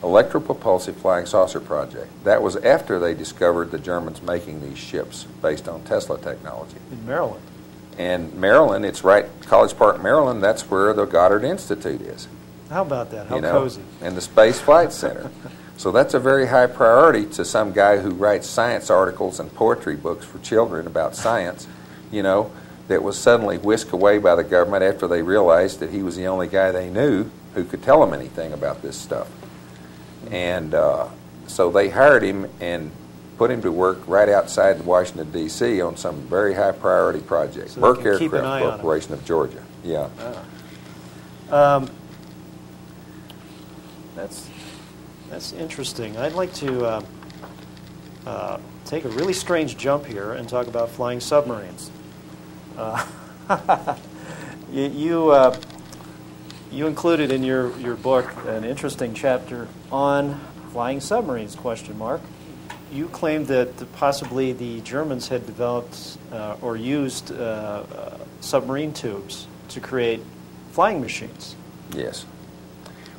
electropropulsive flying saucer project. That was after they discovered the Germans making these ships based on Tesla technology. In Maryland. And Maryland, it's right, College Park, Maryland, that's where the Goddard Institute is. How about that? How you know, cozy. And the Space Flight Center. So that's a very high priority to some guy who writes science articles and poetry books for children about science, you know, that was suddenly whisked away by the government after they realized that he was the only guy they knew who could tell them anything about this stuff. And uh, so they hired him and put him to work right outside Washington, D C on some very high priority project. So Burke Aircraft Corporation of Georgia. Yeah. Ah. Um, That's, that's interesting. I'd like to uh, uh, take a really strange jump here and talk about flying submarines. Uh, you you, uh, you included in your, your book an interesting chapter on flying submarines, question mark. You claimed that possibly the Germans had developed uh, or used uh, uh, submarine tubes to create flying machines. Yes.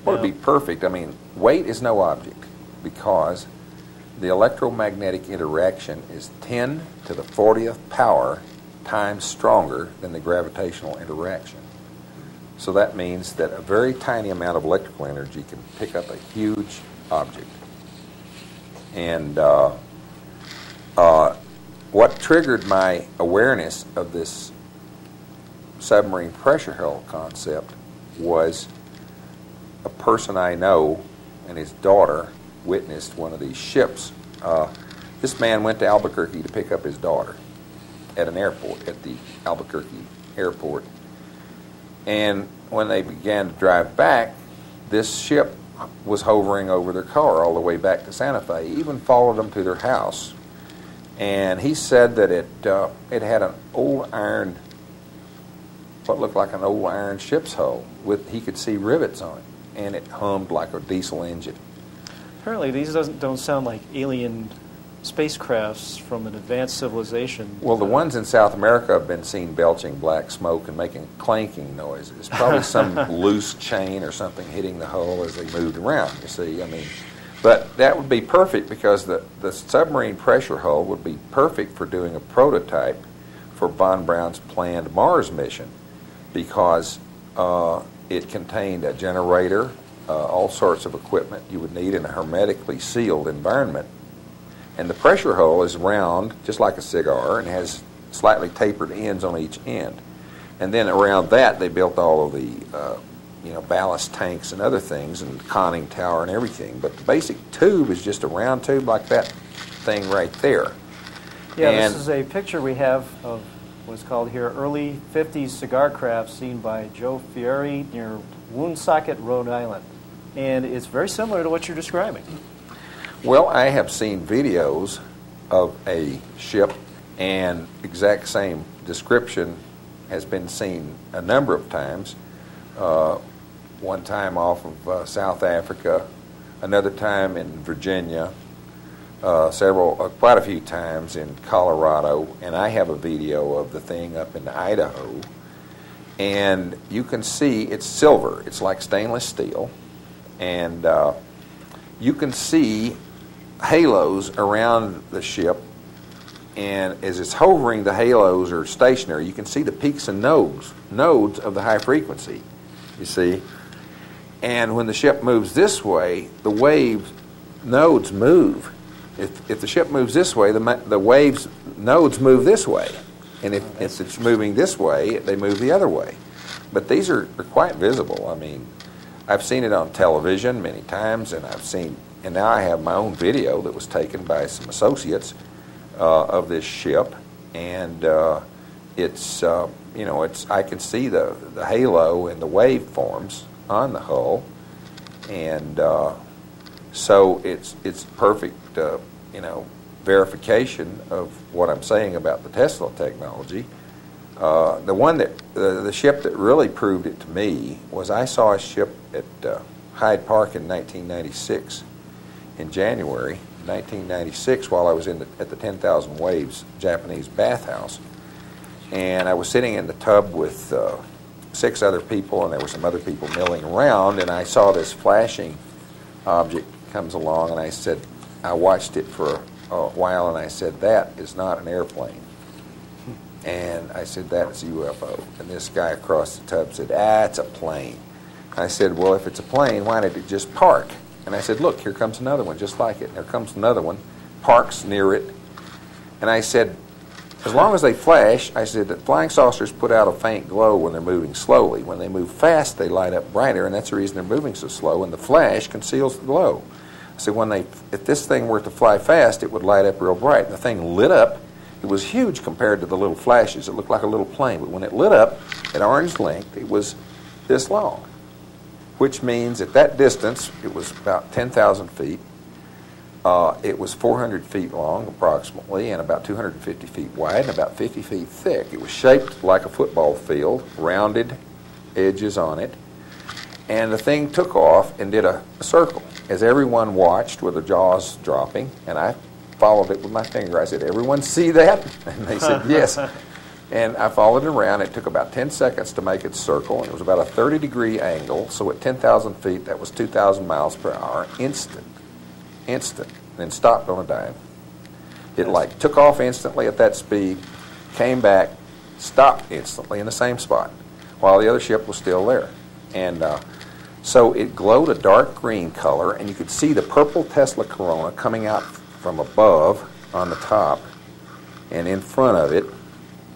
Well, it'd be perfect. I mean, weight is no object because the electromagnetic interaction is ten to the fortieth power times stronger than the gravitational interaction. So that means that a very tiny amount of electrical energy can pick up a huge object. And uh, uh, what triggered my awareness of this submarine pressure hull concept was a person I know and his daughter witnessed one of these ships. Uh, this man went to Albuquerque to pick up his daughter at an airport, at the Albuquerque airport. And when they began to drive back, this ship was hovering over their car all the way back to Santa Fe. He even followed them to their house. And he said that it, uh, it had an old iron, what looked like an old iron ship's hull. With, he could see rivets on it. And it hummed like a diesel engine. Apparently, these doesn't, don't sound like alien spacecrafts from an advanced civilization. Well, the ones in South America have been seen belching black smoke and making clanking noises. Probably some loose chain or something hitting the hull as they moved around, you see. I mean, but that would be perfect because the, the submarine pressure hull would be perfect for doing a prototype for von Braun's planned Mars mission because uh, it contained a generator, uh, all sorts of equipment you would need in a hermetically sealed environment. And the pressure hull is round, just like a cigar, and has slightly tapered ends on each end. And then around that, they built all of the uh, you know, ballast tanks and other things, and conning tower and everything. But the basic tube is just a round tube like that thing right there. Yeah, and this is a picture we have of what's called here early fifties cigar craft seen by Joe Fieri near Woonsocket, Rhode Island. And it's very similar to what you're describing. Well, I have seen videos of a ship, and exact same description has been seen a number of times. Uh, one time off of uh, South Africa, another time in Virginia, uh, several, uh, quite a few times in Colorado, and I have a video of the thing up in Idaho. And you can see it's silver. It's like stainless steel. And uh, you can see halos around the ship, and as it's hovering, the halos are stationary. You can see the peaks and nodes, nodes of the high frequency, you see. And when the ship moves this way, the wave nodes move. If, if the ship moves this way, the, the waves nodes move this way. And if, if it's moving this way, they move the other way. But these are, are quite visible. I mean, I've seen it on television many times, and I've seen, and now I have my own video that was taken by some associates uh, of this ship, and uh, it's, uh, you know, it's, I can see the, the halo and the waveforms on the hull, and uh, so it's, it's perfect, uh, you know, verification of what I'm saying about the Tesla technology. Uh, the one that the, the ship that really proved it to me was I saw a ship at uh, Hyde Park in nineteen ninety-six, in January nineteen ninety-six, while I was in the, at the ten thousand Waves Japanese bathhouse, and I was sitting in the tub with uh, six other people, and there were some other people milling around, and I saw this flashing object comes along, and I said, I watched it for a, a while, and I said, that is not an airplane. And I said, that's a U F O. And this guy across the tub said, ah, it's a plane. I said, well, if it's a plane, why did it just park? And I said, look, here comes another one just like it. And there comes another one, parks near it. And I said, as long as they flash, I said that flying saucers put out a faint glow when they're moving slowly. When they move fast, they light up brighter, and that's the reason they're moving so slow, and the flash conceals the glow. I said, when they, if this thing were to fly fast, it would light up real bright. And the thing lit up. It was huge compared to the little flashes. It looked like a little plane, but when it lit up at orange length, it was this long, which means at that distance, it was about ten thousand feet. Uh, it was four hundred feet long, approximately, and about two hundred fifty feet wide, and about fifty feet thick. It was shaped like a football field, rounded edges on it, and the thing took off and did a, a circle, as everyone watched with their jaws dropping, and I followed it with my finger. I said, everyone see that? And they said, yes. And I followed it around. It took about ten seconds to make its circle, and it was about a thirty degree angle, so at ten thousand feet, that was two thousand miles per hour, instant, instant, and then stopped on a dime. It like took off instantly at that speed, came back, stopped instantly in the same spot, while the other ship was still there. And uh, so it glowed a dark green color, and you could see the purple Tesla corona coming out from above on the top and in front of it,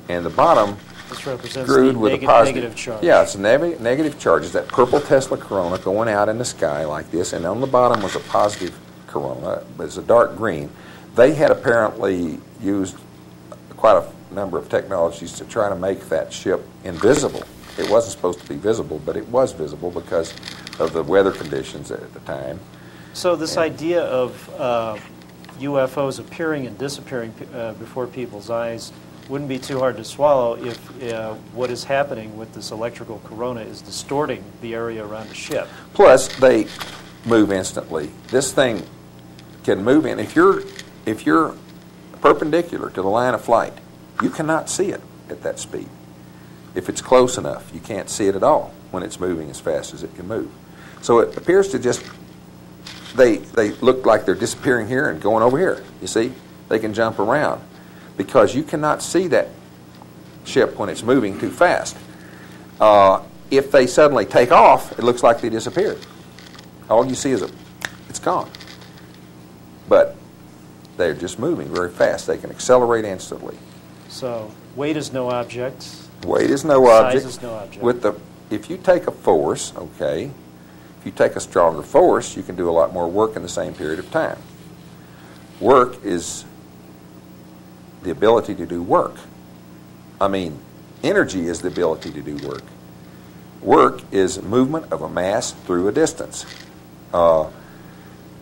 and the bottom screwed with a positive negative charge. Yeah, it's a neg negative charge. It's that purple Tesla corona going out in the sky like this, and on the bottom was a positive corona, but it's a dark green. They had apparently used quite a number of technologies to try to make that ship invisible. It wasn't supposed to be visible, but it was visible because of the weather conditions at the time. So this and idea of uh, U F Os appearing and disappearing uh, before people's eyes wouldn't be too hard to swallow if uh, what is happening with this electrical corona is distorting the area around the ship. Plus, they move instantly. This thing can move in. If you're, if you're perpendicular to the line of flight, you cannot see it at that speed. If it's close enough, you can't see it at all when it's moving as fast as it can move. So it appears to just... They, they look like they're disappearing here and going over here, you see? They can jump around because you cannot see that ship when it's moving too fast. Uh, if they suddenly take off, it looks like they disappeared. All you see is a, it's gone. But they're just moving very fast. They can accelerate instantly. So weight is no object. Weight is no object. Size is no object. With the, if you take a force, okay, you take a stronger force, you can do a lot more work in the same period of time. Work is the ability to do work. I mean, energy is the ability to do work. Work is movement of a mass through a distance. Uh,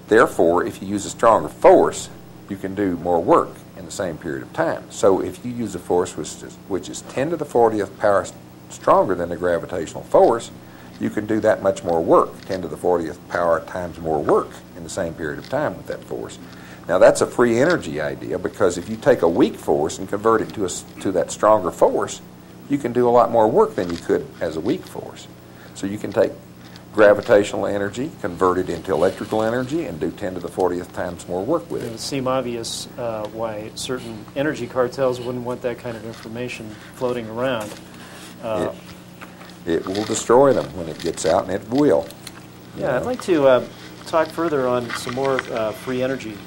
therefore, if you use a stronger force, you can do more work in the same period of time. So if you use a force which is, which is ten to the fortieth power stronger than the gravitational force, you can do that much more work, ten to the fortieth power times more work in the same period of time with that force. Now that's a free energy idea, because if you take a weak force and convert it to, a, to that stronger force, you can do a lot more work than you could as a weak force. So you can take gravitational energy, convert it into electrical energy, and do ten to the fortieth times more work with it. It would seem obvious uh, why certain energy cartels wouldn't want that kind of information floating around. Uh, it, it will destroy them when it gets out, and it will. Yeah, know. I'd like to uh, talk further on some more uh, free energy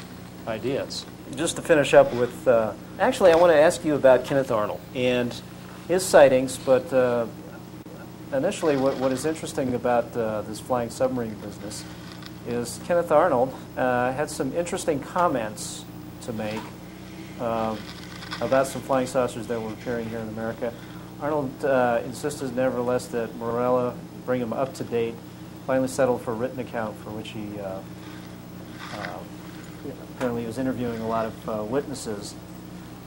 ideas. Just to finish up with, uh, actually I want to ask you about Kenneth Arnold and his sightings, but uh, initially what, what is interesting about uh, this flying submarine business is Kenneth Arnold uh, had some interesting comments to make uh, about some flying saucers that were appearing here in America. Arnold uh, insisted nevertheless that Morella bring him up to date, finally settled for a written account for which he uh, uh, apparently was interviewing a lot of uh, witnesses.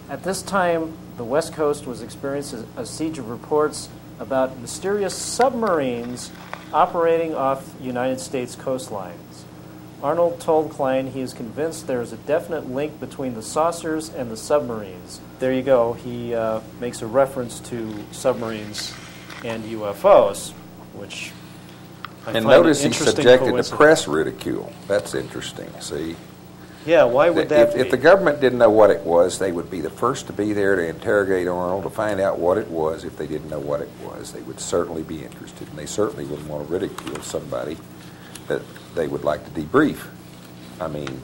At this time, the West Coast was experiencing a siege of reports about mysterious submarines operating off United States coastlines. Arnold told Klein he is convinced there is a definite link between the saucers and the submarines. There you go. He uh, makes a reference to submarines and U F Os, which I and find notice an he subjected to press ridicule. That's interesting. See. Yeah, why would that if, be? If the government didn't know what it was, they would be the first to be there to interrogate Arnold to find out what it was. If they didn't know what it was, they would certainly be interested, and they certainly wouldn't want to ridicule somebody that they would like to debrief. I mean,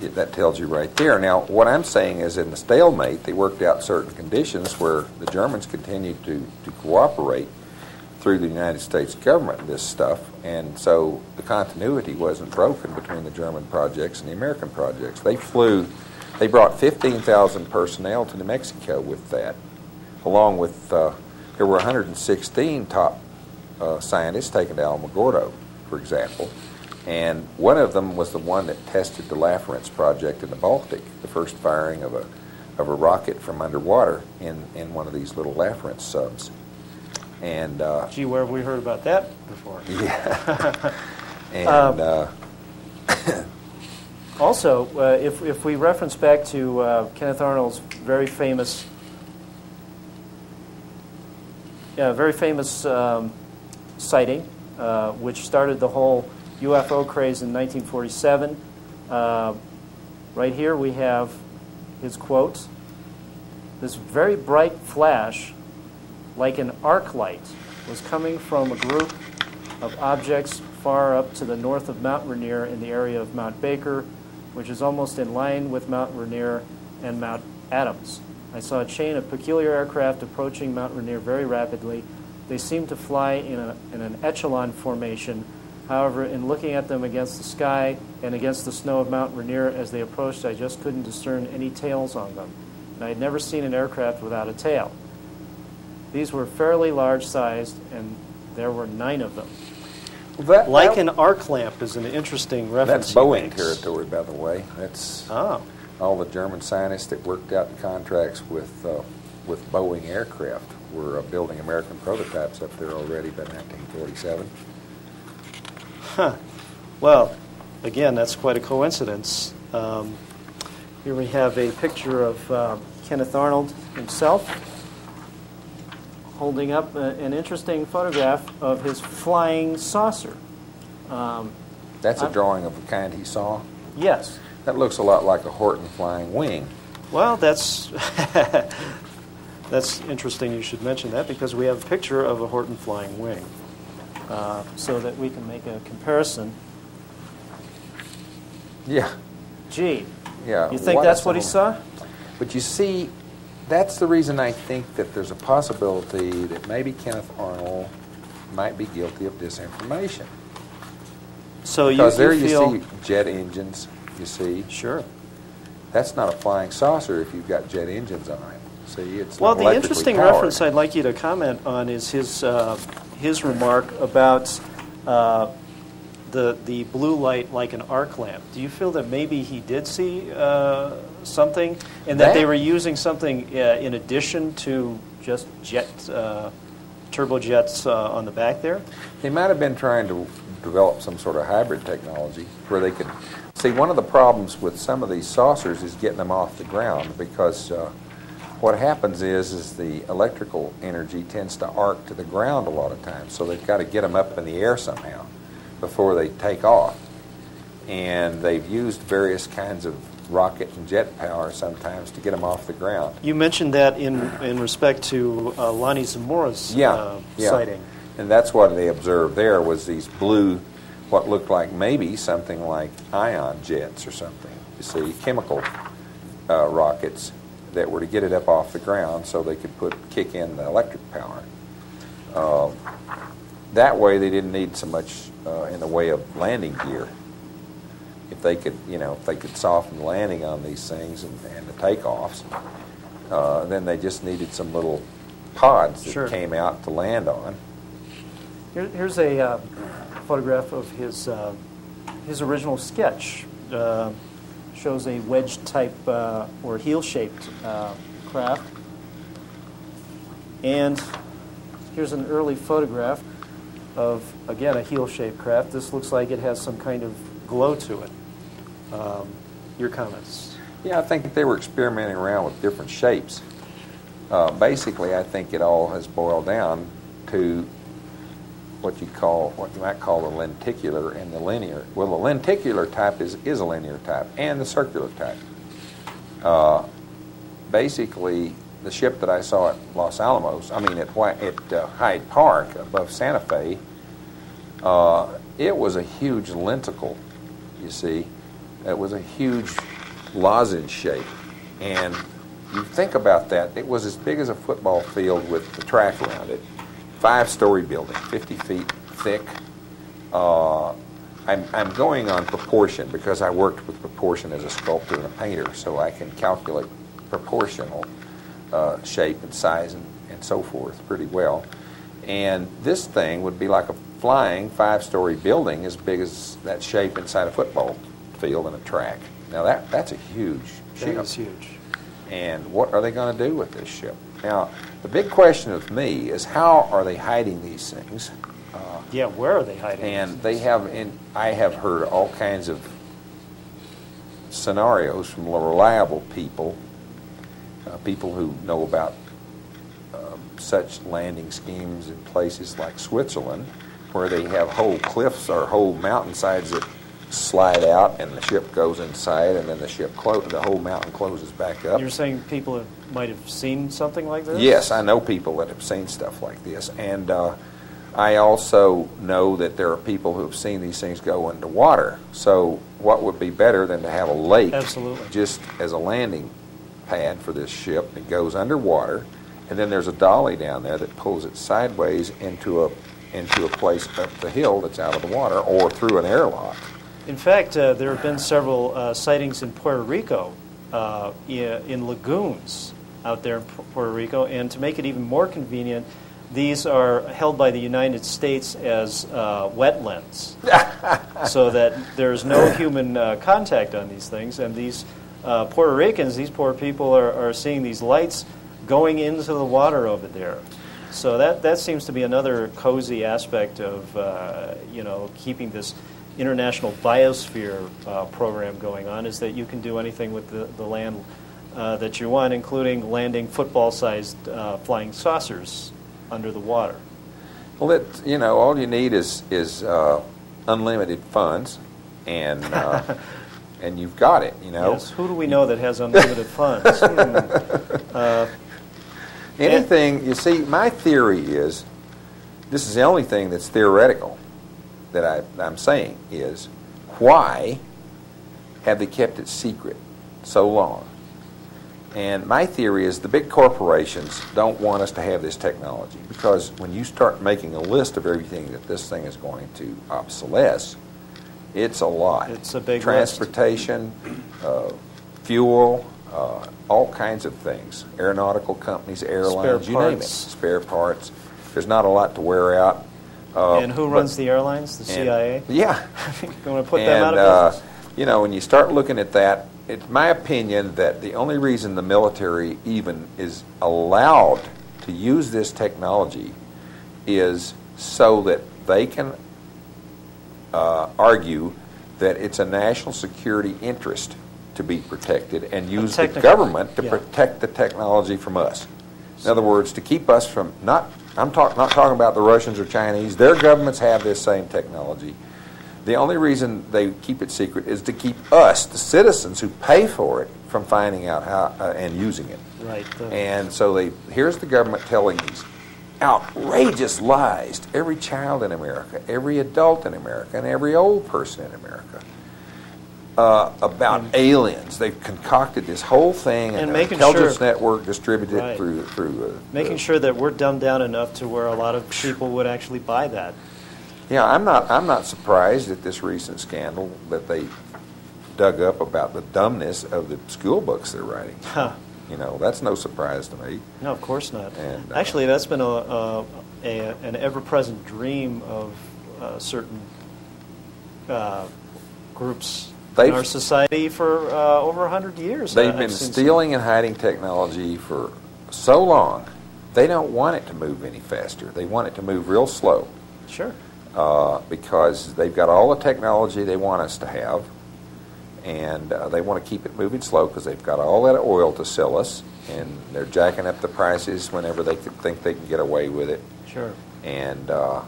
it, that tells you right there. Now, what I'm saying is in the stalemate, they worked out certain conditions where the Germans continued to, to cooperate through the United States government, this stuff, and so the continuity wasn't broken between the German projects and the American projects. They flew, they brought fifteen thousand personnel to New Mexico with that, along with, uh, there were one hundred sixteen top uh, scientists taken to Alamogordo, for example, and one of them was the one that tested the Laferentz project in the Baltic, the first firing of a, of a rocket from underwater in, in one of these little Laferentz subs. And, uh, gee, where have we heard about that before? Yeah. and um, uh, also, uh, if if we reference back to uh, Kenneth Arnold's very famous, yeah, very famous um, sighting, uh, which started the whole U F O craze in nineteen forty-seven. Uh, right here we have his quote: "This very bright flash, like an arc light, was coming from a group of objects far up to the north of Mount Rainier in the area of Mount Baker, which is almost in line with Mount Rainier and Mount Adams. I saw a chain of peculiar aircraft approaching Mount Rainier very rapidly. They seemed to fly in, a, in an echelon formation. However, in looking at them against the sky and against the snow of Mount Rainier as they approached, I just couldn't discern any tails on them, and I had never seen an aircraft without a tail. These were fairly large-sized, and there were nine of them." Well, that, like that, an arc lamp is an interesting reference. That's Boeing makes. territory, by the way. That's oh. all the German scientists that worked out the contracts with uh, with Boeing aircraft were uh, building American prototypes up there already by nineteen forty-seven. Huh. Well, again, that's quite a coincidence. Um, here we have a picture of uh, Kenneth Arnold himself, holding up a, an interesting photograph of his flying saucer. Um, That's I'm, a drawing of the kind he saw? Yes. That looks a lot like a Horten flying wing. Well, that's that's interesting you should mention that, because we have a picture of a Horten flying wing, uh, so that we can make a comparison. Yeah. Gee, yeah, you think that's what he saw? But you see, that's the reason I think that there's a possibility that maybe Kenneth Arnold might be guilty of disinformation. So you, because you there feel you see jet engines, you see. Sure. That's not a flying saucer if you've got jet engines on it. See, it's well, the interesting powered. reference I'd like you to comment on is his uh, his remark about uh, the the blue light like an arc lamp. Do you feel that maybe he did see uh, something, and that, that they were using something uh, in addition to just jet uh, turbojets uh, on the back there? He might have been trying to develop some sort of hybrid technology where they could. See, one of the problems with some of these saucers is getting them off the ground, because uh, what happens is is the electrical energy tends to arc to the ground a lot of times, so they've got to get them up in the air somehow before they take off. And they've used various kinds of rocket and jet power sometimes to get them off the ground. You mentioned that in, in respect to uh, Lonnie Zamora's yeah, uh, yeah. sighting. And that's what they observed there was these blue, what looked like maybe something like ion jets or something, you see, chemical uh, rockets that were to get it up off the ground so they could put kick in the electric power. Uh, that way they didn't need so much uh, in the way of landing gear. If they could, you know, if they could soften the landing on these things and, and the takeoffs, uh, then they just needed some little pods that sure. came out to land on. Here, here's a... Uh photograph of his uh, his original sketch. Uh, shows a wedge-type uh, or heel-shaped uh, craft. And here's an early photograph of, again, a heel-shaped craft. This looks like it has some kind of glow to it. Um, your comments? Yeah, I think they were experimenting around with different shapes. Uh, basically, I think it all has boiled down to what you call, what you might call the lenticular and the linear. Well, the lenticular type is, is a linear type, and the circular type. Uh, basically, the ship that I saw at Los Alamos, I mean at, at uh, Hyde Park above Santa Fe, uh, it was a huge lenticle, you see. It was a huge lozenge shape. And you think about that, it was as big as a football field with the track around it. Five-story building, fifty feet thick. Uh, I'm, I'm going on proportion because I worked with proportion as a sculptor and a painter, so I can calculate proportional uh, shape and size and, and so forth pretty well. And this thing would be like a flying five-story building as big as that shape inside a football field and a track. Now that, that's a huge ship. That is huge. And what are they going to do with this ship? Now, the big question with me is how are they hiding these things? Uh, yeah, where are they hiding? And they have, in, I have heard all kinds of scenarios from reliable people, uh, people who know about uh, such landing schemes in places like Switzerland, where they have whole cliffs or whole mountainsides that slide out, and the ship goes inside, and then the ship clo the whole mountain closes back up. You're saying people have, might have seen something like this? Yes, I know people that have seen stuff like this, and uh, I also know that there are people who have seen these things go into water. So, what would be better than to have a lake, absolutely, just as a landing pad for this ship? It goes underwater, and then there's a dolly down there that pulls it sideways into a into a place up the hill that's out of the water, or through an airlock. In fact, uh, there have been several uh, sightings in Puerto Rico, uh, in lagoons out there in Puerto Rico. And to make it even more convenient, these are held by the United States as uh, wetlands, so that there's no human uh, contact on these things. And these uh, Puerto Ricans, these poor people, are, are seeing these lights going into the water over there. So that, that seems to be another cozy aspect of uh, you know, keeping this international biosphere uh, program going on, is that you can do anything with the, the land uh, that you want, including landing football-sized uh, flying saucers under the water. Well, it, you know, all you need is is uh, unlimited funds, and uh, and you've got it. You know, yes. Who do we know that has unlimited funds? Mm. Uh, Anything you see. My theory is, this is the only thing that's theoretical that I, I'm saying is, why have they kept it secret so long? And my theory is the big corporations don't want us to have this technology, because when you start making a list of everything that this thing is going to obsolesce, it's a lot. It's a big list. Transportation, uh, fuel, uh, all kinds of things. Aeronautical companies, airlines, you name it. Spare parts. There's not a lot to wear out. Uh, and who runs but, the airlines? The C I A? Yeah. I think you want to put and, them out of business. Uh, you know, when you start looking at that, it's my opinion that the only reason the military even is allowed to use this technology is so that they can uh, argue that it's a national security interest to be protected and use the government to yeah. protect the technology from us. In other words, to keep us from not... I'm talk, not talking about the Russians or Chinese. Their governments have this same technology. The only reason they keep it secret is to keep us, the citizens who pay for it, from finding out how uh, and using it. Right. Uh, and so they here's the government telling these outrageous lies to every child in America, every adult in America, and every old person in America uh, about and, aliens. They've concocted this whole thing and, and an intelligence sure, network distributed right. through... through uh, making the, sure that we're dumbed down enough to where a lot of people would actually buy that. Yeah, I'm not, I'm not surprised at this recent scandal that they dug up about the dumbness of the school books they're writing. Huh. You know, that's no surprise to me. No, of course not. And, uh, Actually, that's been a, a, a an ever-present dream of uh, certain uh, groups in our society for uh, over one hundred years. They've uh, been stealing and hiding technology for so long, they don't want it to move any faster. They want it to move real slow. Sure. Uh, because they've got all the technology they want us to have. And uh, they want to keep it moving slow because they've got all that oil to sell us, and they're jacking up the prices whenever they think they can get away with it. Sure. And uh,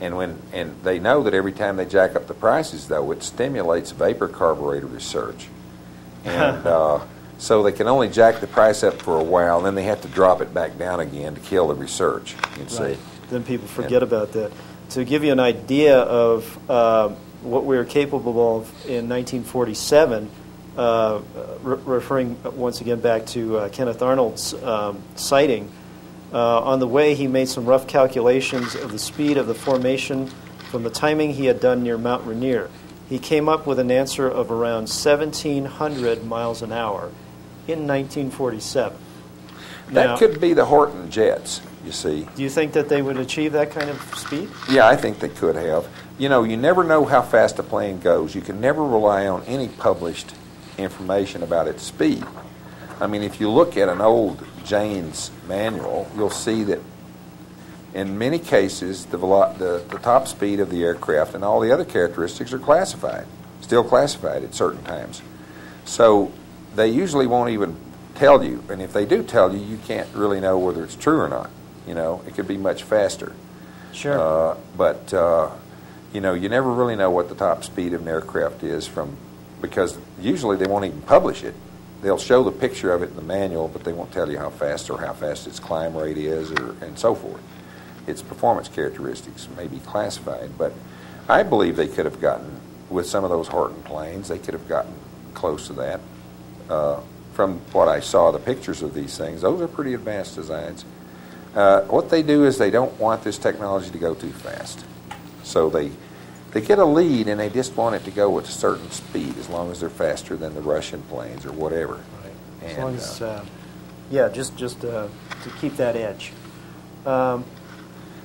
and when and they know that every time they jack up the prices, though, it stimulates vapor carburetor research, and uh, so they can only jack the price up for a while, and then they have to drop it back down again to kill the research. You see. Right. Then people forget and, about that. To give you an idea of. Uh, what we were capable of in nineteen forty-seven, uh, re referring once again back to uh, Kenneth Arnold's um, sighting. Uh, on the way, he made some rough calculations of the speed of the formation from the timing he had done near Mount Rainier. He came up with an answer of around seventeen hundred miles an hour in nineteen forty-seven. That now, could be the Horten jets, you see. Do you think that they would achieve that kind of speed? Yeah, I think they could have. You know, you never know how fast a plane goes. You can never rely on any published information about its speed. I mean, if you look at an old Jane's manual, you'll see that in many cases the, the, the top speed of the aircraft and all the other characteristics are classified, still classified at certain times. So they usually won't even tell you, and if they do tell you, you can't really know whether it's true or not. You know, it could be much faster. Sure. Uh, but, uh, you know, you never really know what the top speed of an aircraft is from, because usually they won't even publish it. They'll show the picture of it in the manual, but they won't tell you how fast or how fast its climb rate is or, and so forth. Its performance characteristics may be classified, but I believe they could have gotten, with some of those Horten planes, they could have gotten close to that. Uh, from what I saw, the pictures of these things, those are pretty advanced designs. Uh, what they do is they don't want this technology to go too fast. So they they get a lead and they just want it to go with a certain speed as long as they're faster than the Russian planes or whatever. Right. And, as long as, uh, uh, yeah, just, just uh, to keep that edge. Um,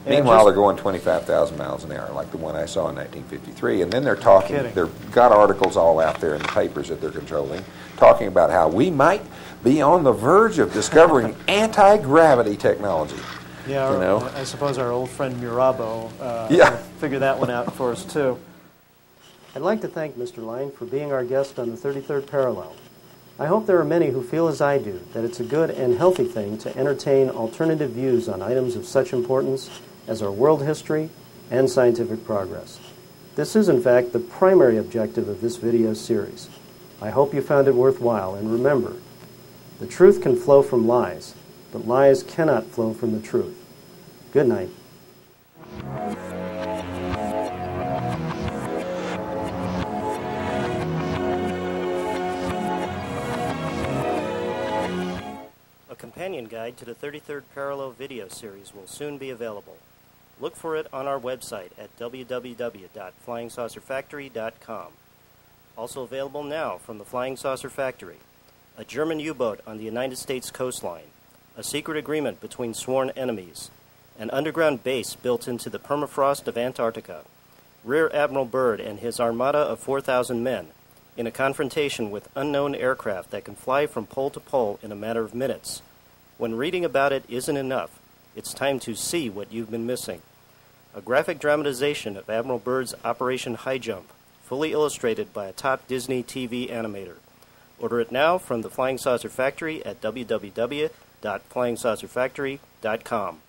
meanwhile, they're going twenty-five thousand miles an hour like the one I saw in nineteen fifty-three. And then they're talking, they've got articles all out there in the papers that they're controlling, talking about how we might be on the verge of discovering anti-gravity technology. Yeah, you know? I suppose our old friend Mirabeau uh, yeah. figured that one out for us, too. I'd like to thank Mister Lyne for being our guest on the thirty-third parallel. I hope there are many who feel as I do that it's a good and healthy thing to entertain alternative views on items of such importance as our world history and scientific progress. This is, in fact, the primary objective of this video series. I hope you found it worthwhile, and remember, the truth can flow from lies, but lies cannot flow from the truth. Good night. A companion guide to the thirty-third parallel video series will soon be available. Look for it on our website at w w w dot flying saucer factory dot com. Also available now from the Flying Saucer Factory. a German U-boat on the United States coastline, a secret agreement between sworn enemies, an underground base built into the permafrost of Antarctica, Rear Admiral Byrd and his armada of four thousand men in a confrontation with unknown aircraft that can fly from pole to pole in a matter of minutes. When reading about it isn't enough, it's time to see what you've been missing. A graphic dramatization of Admiral Byrd's Operation High Jump, fully illustrated by a top Disney T V animator. Order it now from the Flying Saucer Factory at w w w dot flying saucer factory dot com.